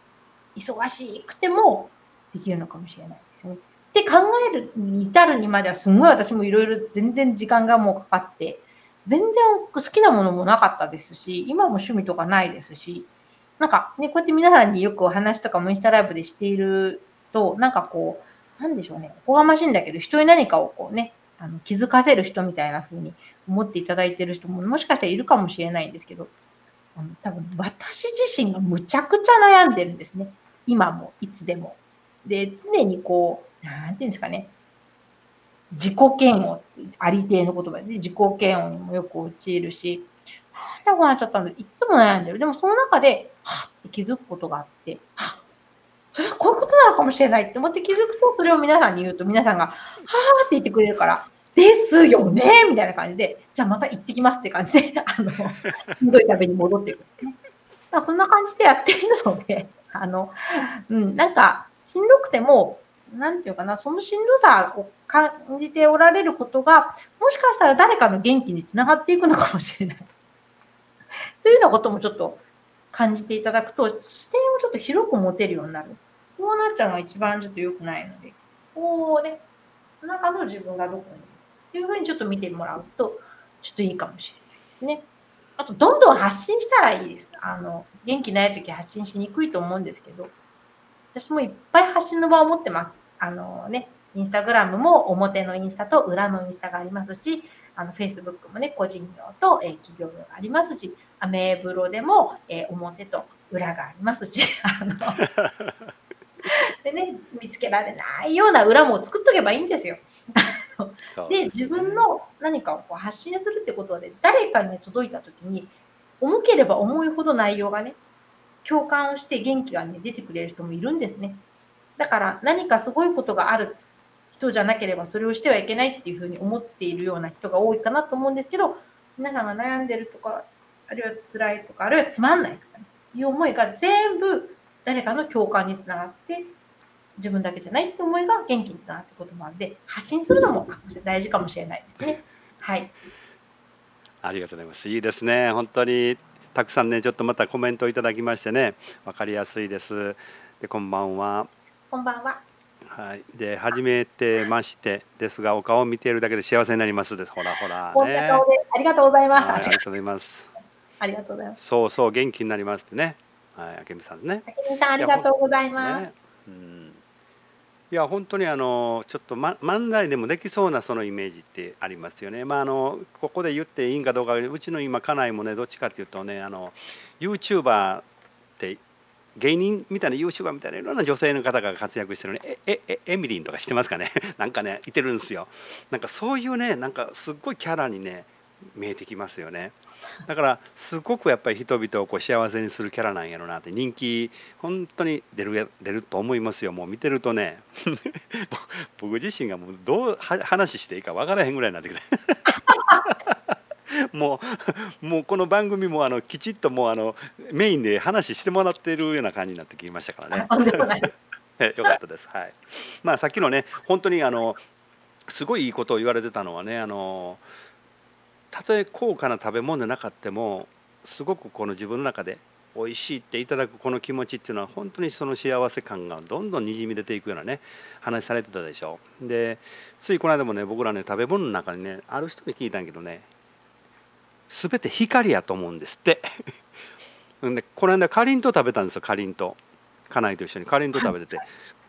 忙しくてもできるのかもしれないですよね。って考えるに至るにまではすごい私もいろいろ全然時間がもうかかって、全然好きなものもなかったですし、今も趣味とかないですし、なんかね、こうやって皆さんによくお話とかもインスタライブでしていると、なんかこう、なんでしょうね、おこがましいんだけど、人に何かをこうね、気づかせる人みたいな風に思っていただいてる人ももしかしたらいるかもしれないんですけど、多分私自身がむちゃくちゃ悩んでるんですね。今もいつでも。で、常にこう、なんていうんですかね、自己嫌悪、ありていの言葉で、自己嫌悪にもよく陥るし、なんでこうなっちゃったんだ、いつも悩んでる。でもその中で、はっって気づくことがあって、はっ、それはこういうことなのかもしれないって思って気づくと、それを皆さんに言うと、皆さんが、はーって言ってくれるから、ですよねみたいな感じで、じゃあまた行ってきますって感じで、しんどい旅に戻っていく。そんな感じでやっているので、なんか、しんどくても、なんていうかな、そのしんどさを感じておられることが、もしかしたら誰かの元気につながっていくのかもしれない。というようなこともちょっと感じていただくと、視点をちょっと広く持てるようになる。こうなっちゃうのが一番ちょっと良くないので、こうね、中の自分がどこにいるというふうにちょっと見てもらうと、ちょっといいかもしれないですね。あと、どんどん発信したらいいです。元気ないとき発信しにくいと思うんですけど、私もいっぱい発信の場を持ってます。インスタグラムも表のインスタと裏のインスタがありますし、フェイスブックもね、個人用と、企業用がありますし、アメブロでも、表と裏がありますし、でね、見つけられないような裏も作っとけばいいんですよ。で、自分の何かをこう発信するってことで、誰かに、ね、届いたときに、重ければ重いほど内容がね、共感をして元気が、ね、出てくれる人もいるんですね。だから何かすごいことがある人じゃなければそれをしてはいけないっていうふうに思っているような人が多いかなと思うんですけど、皆さんが悩んでるとか、あるいは辛いとか、あるいはつまんないとか、ね、いう思いが全部誰かの共感につながって、自分だけじゃないって思いが元気につながっていくこともあるので、発信するのも大事かもしれないですね。はい。ありがとうございます。いいですね。本当にたくさんね、ちょっとまたコメントをいただきましてね、わかりやすいです。で、こんばんは。こんばんは。はい。で、初めてましてですが、お顔を見ているだけで幸せになりますです。ほらほら、ね。ありがとうございます。ありがとうございます。ありがとうございます。そうそう、元気になりますってね。はい、あけみさんね。あけみさん、ありがとうございます。ね、いや本当にちょっと漫才でもできそうなそのイメージってありますよね。まあここで言っていいんかどうか、うちの今家内もね、どっちかっていうとね、YouTuber って芸人みたいな YouTuber みたいないろんな女性の方が活躍してるね、エミリンとかしてますかねなんかねいてるんですよ。なんかそういうね、なんかすっごいキャラにね見えてきますよね。だからすごくやっぱり人々をこう幸せにするキャラなんやろなって、人気本当に出ると思いますよ。もう見てるとね僕自身がもうどう話していいか分からへんぐらいになってきてもうこの番組もきちっともうメインで話してもらってるような感じになってきましたからね。よかったです。はい。まあさっきのね、本当にすごいいいことを言われてたのはね、たとえ高価な食べ物でなかっても、すごくこの自分の中で美味しいっていただくこの気持ちっていうのは、本当にその幸せ感がどんどんにじみ出ていくようなね、話されてたでしょ。でついこの間もね、僕らね、食べ物の中にね、ある人に聞いたんやけどね、全て光やと思うんですってでこの間かりんとう食べたんですよ。かりんとう、家内と一緒にかりんとう食べてて、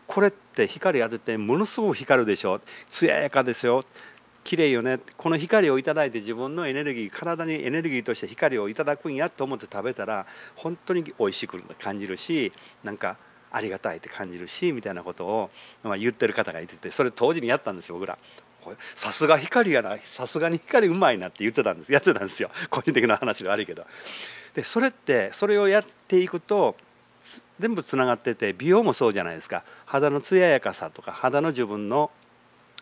これって光当ててものすごく光るでしょ、艶やかですよ、綺麗よね、この光をいただいて自分のエネルギー、体にエネルギーとして光をいただくんやと思って食べたら、本当に美味しく感じるし、なんかありがたいって感じるしみたいなことを、言ってる方がいてて、それ当時にやったんですよ、僕ら。さすが光やな、さすがに光うまいなって言ってたんです、やってたんですよ、個人的な話で悪いけど。でそれって、それをやっていくと全部つながってて、美容もそうじゃないですか。肌の艶やかさとか、肌の自分の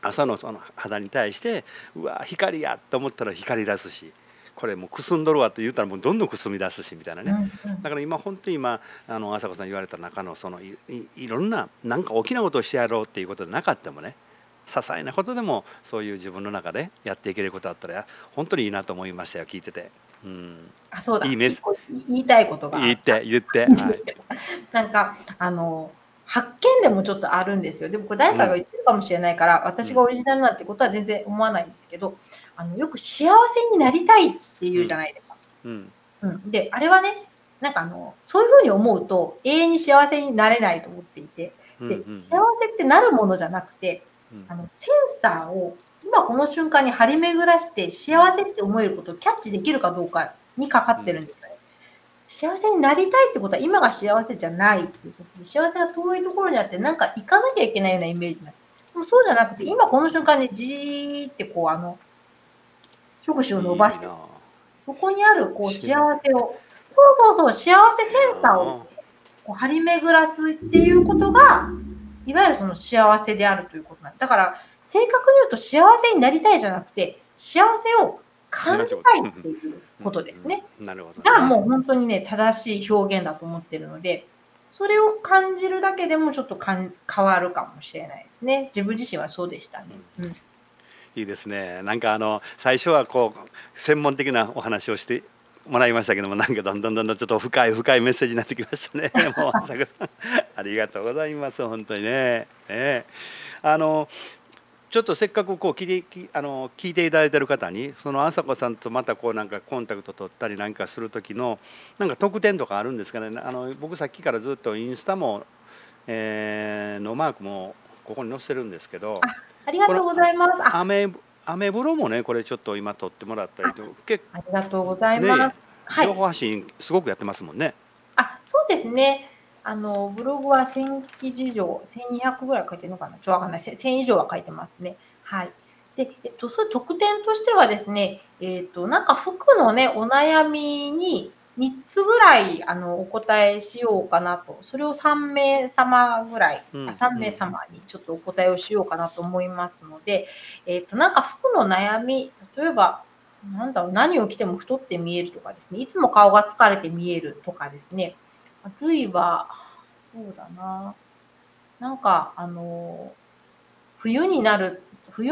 朝のその肌に対して、うわ光やと思ったら光り出すし、これもうくすんどるわって言ったらもうどんどんくすみ出すしみたいなね。だから今本当に今朝子さん言われた中のその いろんななんか大きなことをしてやろうっていうことでなかったもね、些細なことでもそういう自分の中でやっていけることだったら本当にいいなと思いましたよ、聞いてて。うん、あ、そうだ、いいです。言いたいことが言って、はい、なんか発見でもちょっとあるんですよ。でもこれ誰かが言ってるかもしれないから、私がオリジナルなんてことは全然思わないんですけど、よく幸せになりたいっていうじゃないですか。うんうん、であれはね、なんかそういうふうに思うと永遠に幸せになれないと思っていて、で幸せってなるものじゃなくて、センサーを今この瞬間に張り巡らして幸せって思えることをキャッチできるかどうかにかかってるんですよね。幸せになりたいってことは今が幸せじゃないっていうことで、幸せが遠いところにあってなんか行かなきゃいけないようなイメージなの。でもそうじゃなくて、今この瞬間にじーってこう触手を伸ばして、そこにあるこう幸せを、そう幸せセンサーをこう張り巡らすっていうことが、いわゆるその幸せであるということなんだから、正確に言うと幸せになりたいじゃなくて、幸せを感じたいっていうことですね。なるほど。だからもう本当にね、正しい表現だと思ってるので、それを感じるだけでもちょっと変わるかもしれないですね。自分自身はそうでしたね。うん、いいですね。なんか最初はこう専門的なお話をしてもらいましたけども、なんかどんどんちょっと深いメッセージになってきましたね。もう朝子さんありがとうございます、本当にね。ちょっとせっかくこう聞いていただいてる方に、その朝子さんとまたこうなんかコンタクト取ったりなんかする時のなんか特典とかあるんですかね。僕さっきからずっとインスタも、のマークもここに載せてるんですけど、ありがとうございます。アメブロもね、これちょっと今撮ってもらったりと、結構ありがとうございます、ね、情報発信すごくやってますもんね。そうですね。ブログは1000記事以上、1200ぐらい書いてるのかな、ちょっとわかんない、1000以上は書いてますね。はい。で、そういう特典としてはですね、なんか服のね、お悩みに3つぐらいお答えしようかなと、それを3名様ぐらい、3名様にちょっとお答えをしようかなと思いますので、なんか服の悩み、例えば、なんだろう、何を着ても太って見えるとかですね、いつも顔が疲れて見えるとかですね、あるいは、そうだな、なんか、冬になると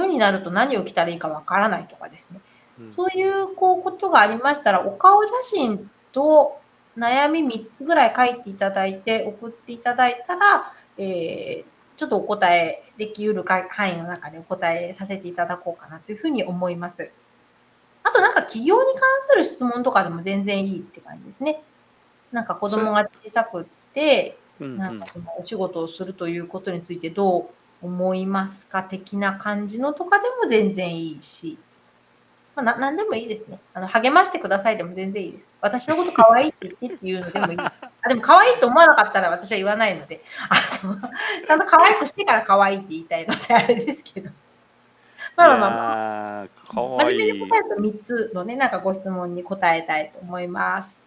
何を着たらいいかわからないとかですね、そういう、ことがありましたら、お顔写真と悩み3つぐらい書いていただいて、送っていただいたら、ちょっとお答えできうる範囲の中でお答えさせていただこうかなというふうに思います。あと、なんか起業に関する質問とかでも全然いいって感じですね。なんか子供が小さくって、なんかそのお仕事をするということについてどう思いますか的な感じのとかでも全然いいし、何でもいいですね。励ましてくださいでも全然いいです。私のこと可愛いって言ってっていうのでもいい。でも可愛いと思わなかったら私は言わないので、ちゃんと可愛くしてから可愛いって言いたいのであれですけど。まあ、真面目に答えると3つのね、なんかご質問に答えたいと思います。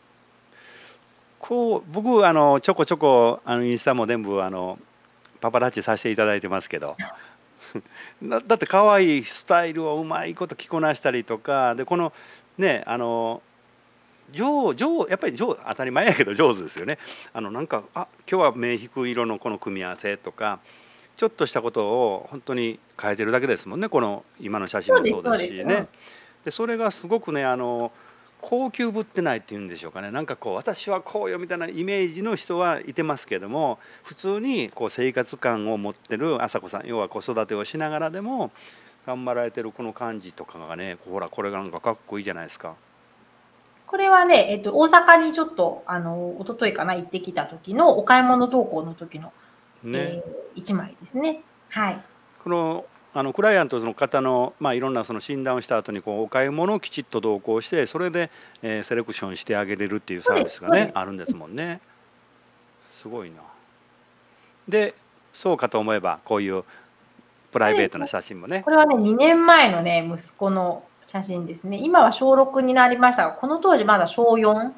こう僕ちょこちょこインスタも全部パパラッチさせていただいてますけどだって可愛いスタイルをうまいこと着こなしたりとかで、このねやっぱり当たり前やけど上手ですよね。なんか今日は目引く色のこの組み合わせとか、ちょっとしたことを本当に変えてるだけですもんね。この今の写真もそうですしね。でそれがすごくね高級ぶってないっていうんでしょうかね、なんかこう私はこうよみたいなイメージの人はいてますけども、普通にこう生活感を持ってる朝子さん、要は子育てをしながらでも頑張られてるこの感じとかがね、ほらこれがなんかかっこいいじゃないですか。これはね、大阪にちょっと一昨日かな行ってきた時のお買い物同行の時の、ね、一枚ですね。はい、このクライアントの方の、いろんなその診断をした後にこうお買い物をきちっと同行して、それで、セレクションしてあげれるっていうサービスがねあるんですもんね。すごいな。でそうかと思えばこういうプライベートな写真もね。これはね2年前のね息子の写真ですね。今は小6になりましたが、この当時まだ小4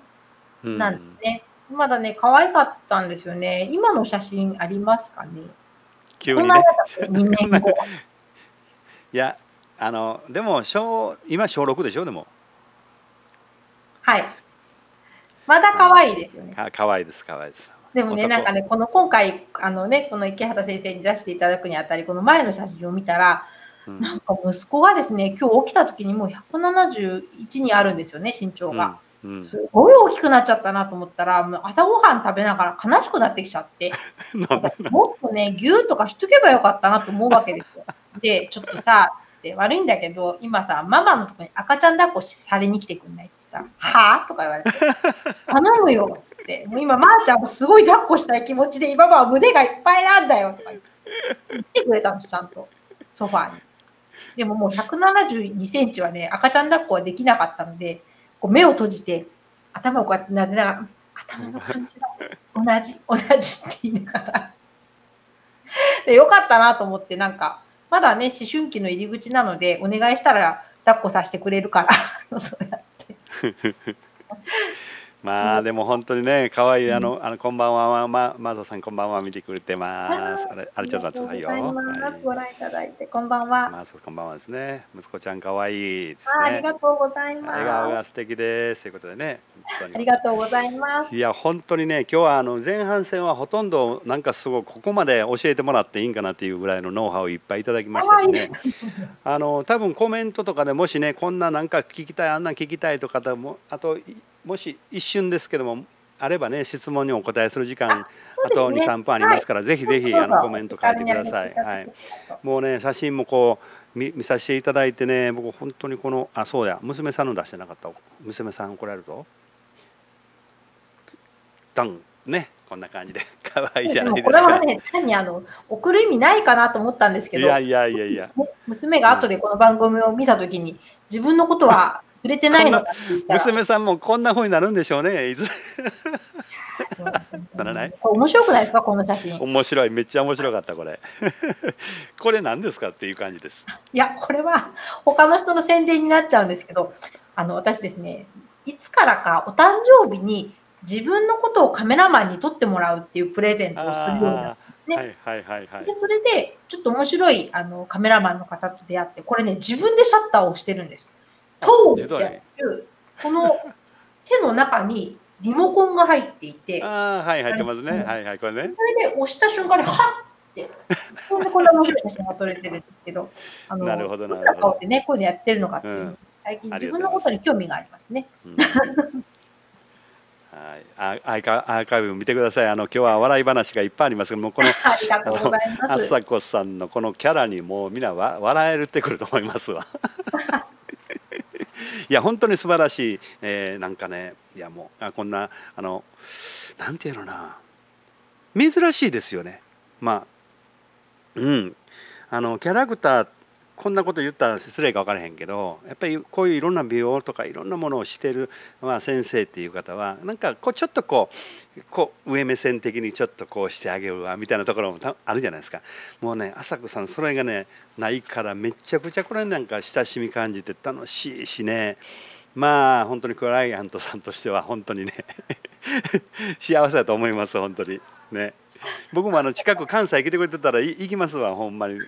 なんですね。まだね可愛かったんですよね。今の写真ありますかね。急にね。2年後。いやでも今小6でしょ。でもはいまだ可愛いですよね。可愛いです可愛いです。でもねなんかね今回この池畑先生に出していただくにあたり、この前の写真を見たら、なんか息子がですね今日起きた時にもう171にあるんですよね、身長が。すごい大きくなっちゃったなと思ったら、もう朝ごはん食べながら悲しくなってきちゃってもっとね牛とかしとけばよかったなと思うわけですよ。でちょっとさつって悪いんだけど今さママのとこに赤ちゃん抱っこされに来てくんないって言ったら「はあ?」とか言われて「頼むよ」っつって「もう今まーちゃんもすごい抱っこしたい気持ちで今は胸がいっぱいなんだよ」とか言ってくれたんです、ちゃんとソファーに。でももう172センチはね赤ちゃん抱っこはできなかったので、こう目を閉じて頭をこうやってなでながら「頭の感じだ同じ」って言いながらでよかったなと思って、なんか。まだね思春期の入り口なので、お願いしたら抱っこさせてくれるからそうやってまあでも本当にね可愛いこんばんは、マーサさんこんばんは見てくれてます。あれちょっと待ってくださいよ。ご覧いただいてこんばんは。マーサこんばんはですね。息子ちゃん可愛いですね。ありがとうございます。笑顔が素敵ですということでね。ありがとうございます。いや本当にね今日は前半戦はほとんどなんかすごいここまで教えてもらっていいんかなっていうぐらいのノウハウをいっぱいいただきましたしね。多分コメントとかでもしねこんななんか聞きたいあんな聞きたいとかももし一瞬ですけどもあればね質問にお答えする時間あと 2,3 分ありますから、ぜひぜひコメント書いてください。はい、もうね写真もこう 見させていただいてね、僕本当にこのそうや娘さんの出してなかった、娘さん怒られるぞダンね、こんな感じで可愛いじゃないですか。これはね単に送る意味ないかなと思ったんですけど、いやいやいやいや娘が後でこの番組を見た時に自分のことは触れてないのか娘さんもこんな風になるんでしょうね。いずれならない。面白くないですかこの写真。面白い、めっちゃ面白かったこれこれ何ですかっていう感じです。いやこれは他の人の宣伝になっちゃうんですけど、私ですねいつからかお誕生日に自分のことをカメラマンに撮ってもらうっていうプレゼントをするようになって。でそれでちょっと面白いカメラマンの方と出会って、これね自分でシャッターを押してるんです。トーっていうこの手の中にリモコンが入っていて、はい入ってますね。はいはいこれね。それで押した瞬間にハッってこんな面白い写真が撮れてるんですけど、なるほどなるほど。顔ってねこういうのやってるのかっていう。最近自分のことに興味がありますね。はい、アーカイブ見てください。今日は笑い話がいっぱいありますけども、この朝子さんのこのキャラにもうみんな笑えるってくると思いますわ。いや本当に素晴らしい、なんかねいやもうこんななんていうのな珍しいですよね。まあキャラクターこんなこと言ったら失礼か分からへんけど、やっぱりこういういろんな美容とかいろんなものをしてる、先生っていう方はなんかこうちょっとこう上目線的にちょっとこうしてあげるわみたいなところもあるじゃないですか。もうね朝子さんそれがねないからめちゃくちゃこれなんか親しみ感じて楽しいしね、まあ本当にクライアントさんとしては本当にね幸せだと思います本当にね。僕も近く関西来てくれてたら行きますわほんまに。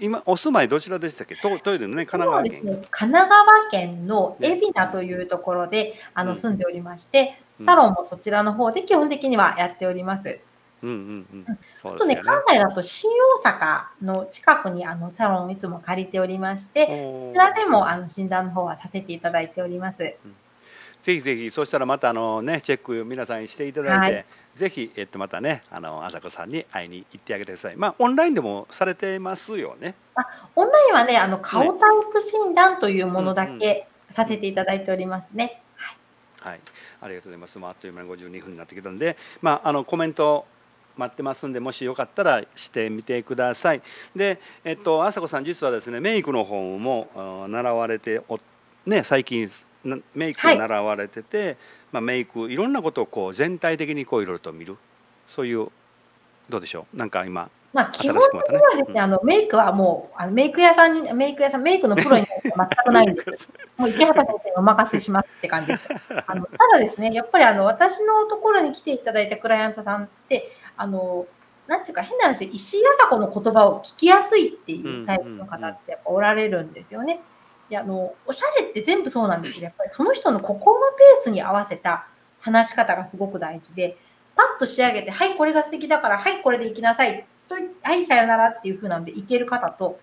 今お住まいどちらでしたっけ。トイレのね神奈川県、神奈川県の海老名というところで住んでおりまして、サロンもそちらの方で基本的にはやっております。あとね、関西だと新大阪の近くにサロンをいつも借りておりまして、こちらでも診断の方はさせていただいております。ぜひぜひ、そしたらまたね、チェック皆さんにしていただいて、はい、ぜひまたね、朝子さんに会いに行ってあげてください。まあオンラインでもされてますよね。オンラインはね、顔タイプ診断というものだけさせていただいておりますね。はい、ありがとうございます。まあ、あっという間に52分になってきたんで、まあコメント待ってますんで、もしよかったらしてみてください。で、朝子さん実はですね、メイクの方も習われてね、最近メイクを習われてて、はい、まあメイクいろんなことをこう全体的にこういろいろと見る、そういうどうでしょう、なんか今。まあ基本的にはですね、メイクはもうメイクのプロになると全くないんです。もう池畑先生にお任せしますって感じです。ただですね、やっぱり私のところに来ていただいたクライアントさんって、なんていうか、変な話、石井朝子の言葉を聞きやすいっていうタイプの方ってやっぱおられるんですよね。で、おしゃれって全部そうなんですけど、やっぱりその人の心のペースに合わせた話し方がすごく大事で、パッと仕上げて、はい、これが素敵だから、はい、これでいきなさい、はい、さよならっていう風なんでいける方と、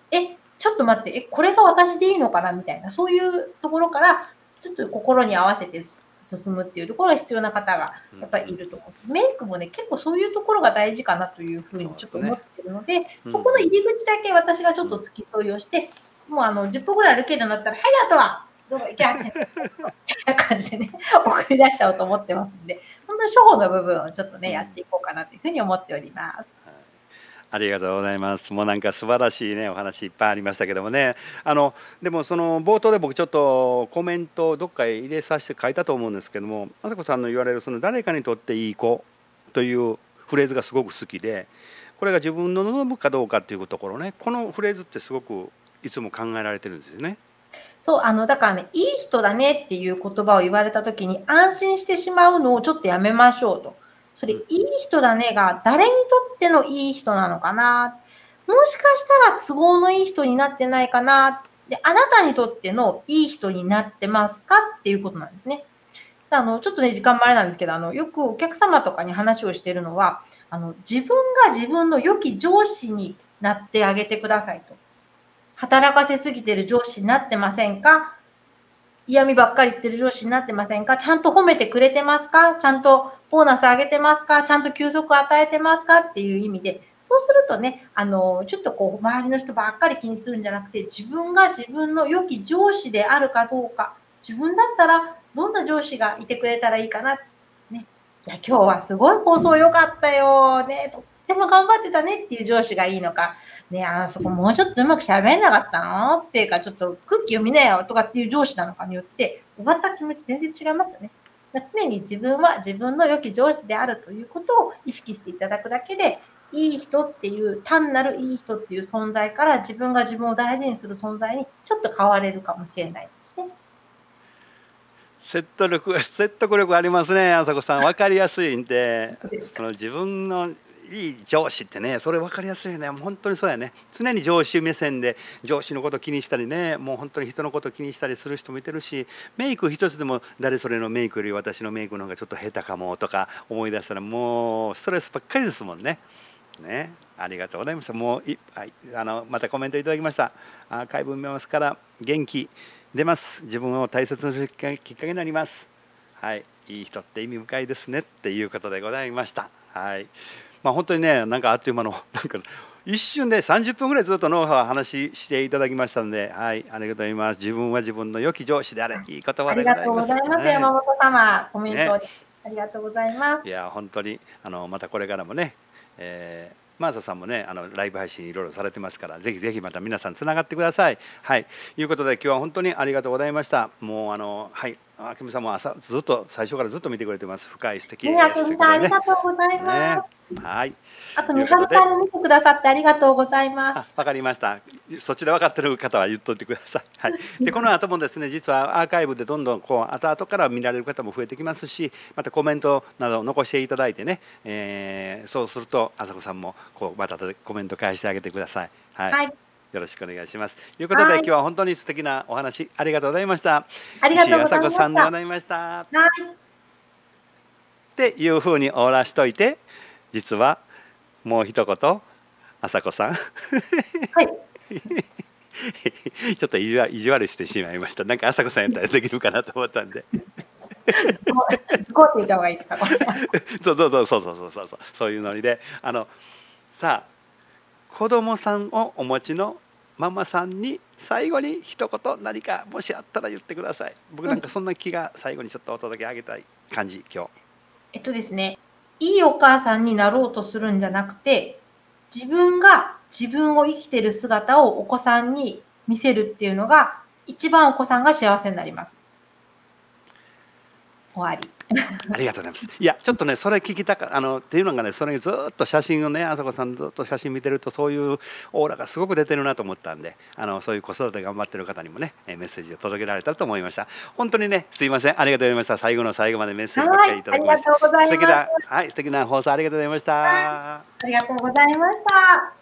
ちょっと待って、これが私でいいのかなみたいな、そういうところからちょっと心に合わせて進むっていうところが必要な方がやっぱりいると思う。メイクもね、結構そういうところが大事かなというふうにちょっと思ってるので、そこの入り口だけ私がちょっと付き添いをして、もう10分ぐらい歩けるようになったら、はい、あとはどうぞ行けませんみたいな感じでね、送り出しちゃおうと思ってますんで、そんな処方の部分をちょっとね、やっていこうかなというふうに思っております。ありがとうございます。もうなんか素晴らしいね、お話いっぱいありましたけどもね。でもその冒頭で僕ちょっとコメントをどっかへ入れさせて書いたと思うんですけども、朝子さんの言われるその誰かにとっていい子というフレーズがすごく好きで、これが自分の望むかどうかっていうところね、このフレーズってすごくいつも考えられてるんですよね。そう、だからね、いい人だねっていう言葉を言われた時に安心してしまうのをちょっとやめましょうと。それ、いい人だねが誰にとってのいい人なのかな、もしかしたら都合のいい人になってないかな、で、あなたにとってのいい人になってますかっていうことなんですね。ちょっとね、時間もあれなんですけど、よくお客様とかに話をしているのは、自分が自分の良き上司になってあげてくださいと。働かせすぎてる上司になってませんか、嫌味ばっかり言ってる上司になってませんか、ちゃんと褒めてくれてますか、ちゃんとボーナス上げてますか、ちゃんと休息与えてますかっていう意味で、そうするとね、ちょっとこう周りの人ばっかり気にするんじゃなくて、自分が自分の良き上司であるかどうか、自分だったらどんな上司がいてくれたらいいかな、ね、いや今日はすごい放送良かったよ、ね、とっても頑張ってたねっていう上司がいいのか、ね、あそこもうちょっとうまくしゃべれなかったのっていうか、ちょっと空気読みなよとかっていう上司なのかによって、おばった気持ち全然違いますよね。常に自分は自分の良き上司であるということを意識していただくだけで、いい人っていう、単なるいい人っていう存在から自分が自分を大事にする存在にちょっと変われるかもしれないですね。説得力ありますね、朝子さん。分かりやすいんで、自分のいい上司ってね、それ分かりやすいね。本当にそうやね。常に上司目線で上司のこと気にしたりね、もう本当に人のこと気にしたりする人もいてるし、メイク一つでも誰それのメイクより私のメイクの方がちょっと下手かもとか思い出したら、もうストレスばっかりですもんね。ね、ありがとうございました。もうはい、またコメントいただきました。アーカイブ見ますから元気出ます。自分を大切にするきっかけになります。はい、いい人って意味深いですねっていうことでございました。はい。まあ本当にね、なんかあっという間のなんか一瞬で30分ぐらいずっとノウハウを話していただきましたので、はい、ありがとうございます。自分は自分の良き上司であれ、いい言葉でございます。ありがとうございます、はい、山本様、コメント、ね、ありがとうございます。いや本当にまたこれからもね、マーサさんもね、ライブ配信いろいろされてますから、ぜひぜひまた皆さんつながってください。はい、いうことで今日は本当にありがとうございました。もうはい。あけみさんもずっと最初からずっと見てくれてます。深い素敵です。あけみさん、ありがとうございます。ね、はい。あとみはるさんも見てくださってありがとうございます。わかりました。そっちで分かってる方は言っといてください。はい。でこの後もですね、実はアーカイブでどんどんこう後々から見られる方も増えてきますし、またコメントなど残していただいてね、そうすると朝子さんもこうまたコメント返してあげてください。はい。はい、よろしくお願いします。ということで、今日は本当に素敵なお話ありがとうございました。ありがとうございました。朝子さんでございました。はい。っていうふうに終わらしといて、実はもう一言、朝子さん。はい。ちょっと意地悪してしまいました。なんか朝子さんやったらできるかなと思ったんで。こうって言った方がいいですか。そうそういうノリで、さあ子供さんをお持ちのママさんに最後に一言何かもしあったら言ってください。僕なんかそんな気が最後にちょっとお届けあげたい感じ今日。ですね、いいお母さんになろうとするんじゃなくて、自分が自分を生きてる姿をお子さんに見せるっていうのが一番お子さんが幸せになります。終わり。ありがとうございます。いやちょっとねそれ聞きたかっていうのがね、それずっと写真をね、あさこさんずっと写真見てるとそういうオーラがすごく出てるなと思ったんで、そういう子育て頑張ってる方にもねメッセージを届けられたらと思いました。本当にねすいません、ありがとうございました。最後の最後までメッセージばっかりいただきました。素敵な、はい、素敵な放送ありがとうございました。ありがとうございました。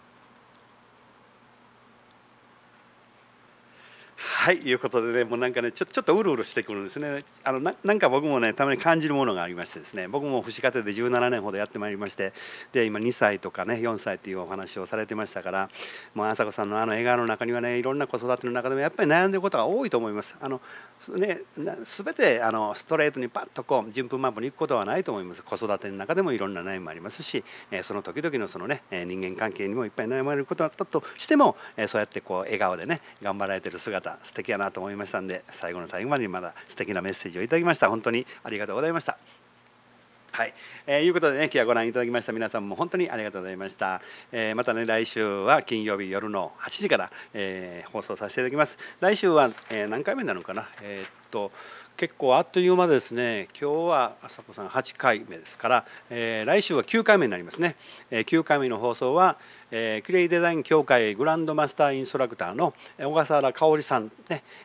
はい、いうことでね、もうなんかね、ちょっとうるうるしてくるんですね。なんか僕もね、たまに感じるものがありましてですね、僕も父子家庭で17年ほどやってまいりまして、で、今2歳とかね、4歳っていうお話をされてましたから、もうあさこさんの笑顔の中にはね、いろんな子育ての中でもやっぱり悩んでることが多いと思います。ね、全てストレートにパッとこう、順風満帆に行くことはないと思います。子育ての中でもいろんな悩みもありますし、その時々のそのね、人間関係にもいっぱい悩まれることだったとしても、そうやってこう、笑顔でね、頑張られてる姿、素敵やなと思いましたんで、最後の最後までまだ素敵なメッセージをいただきました。本当にありがとうございました。はい、いうことでね、今日はご覧いただきました皆さんも本当にありがとうございました。またね、来週は金曜日夜の8時から、放送させていただきます。来週は、何回目になるのかな。結構あっという間ですね。今日はあさこさん8回目ですから、来週は9回目になりますね。9回目の放送は、キレイデザイン協会グランドマスターインストラクターの小笠原香織さん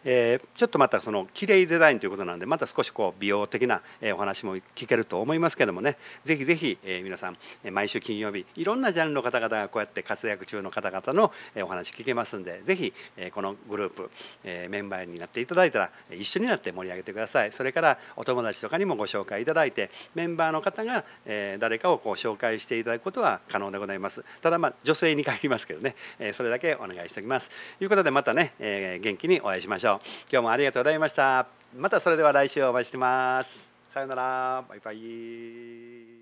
ね、ちょっとまたそのキレイデザインということなんで、また少しこう美容的なお話も聞けると思いますけどもね、ぜひぜひ皆さん毎週金曜日いろんなジャンルの方々がこうやって活躍中の方々のお話聞けますんで、ぜひこのグループメンバーになっていただいたら一緒になって盛り上げてください。それからお友達とかにもご紹介いただいて、メンバーの方が誰かをこう紹介していただくことは可能でございます。ただまあ女性に限りますけどね、それだけお願いしておきますということで、またね元気にお会いしましょう。今日もありがとうございました。またそれでは来週お待ちしてます。さようなら、バイバイ。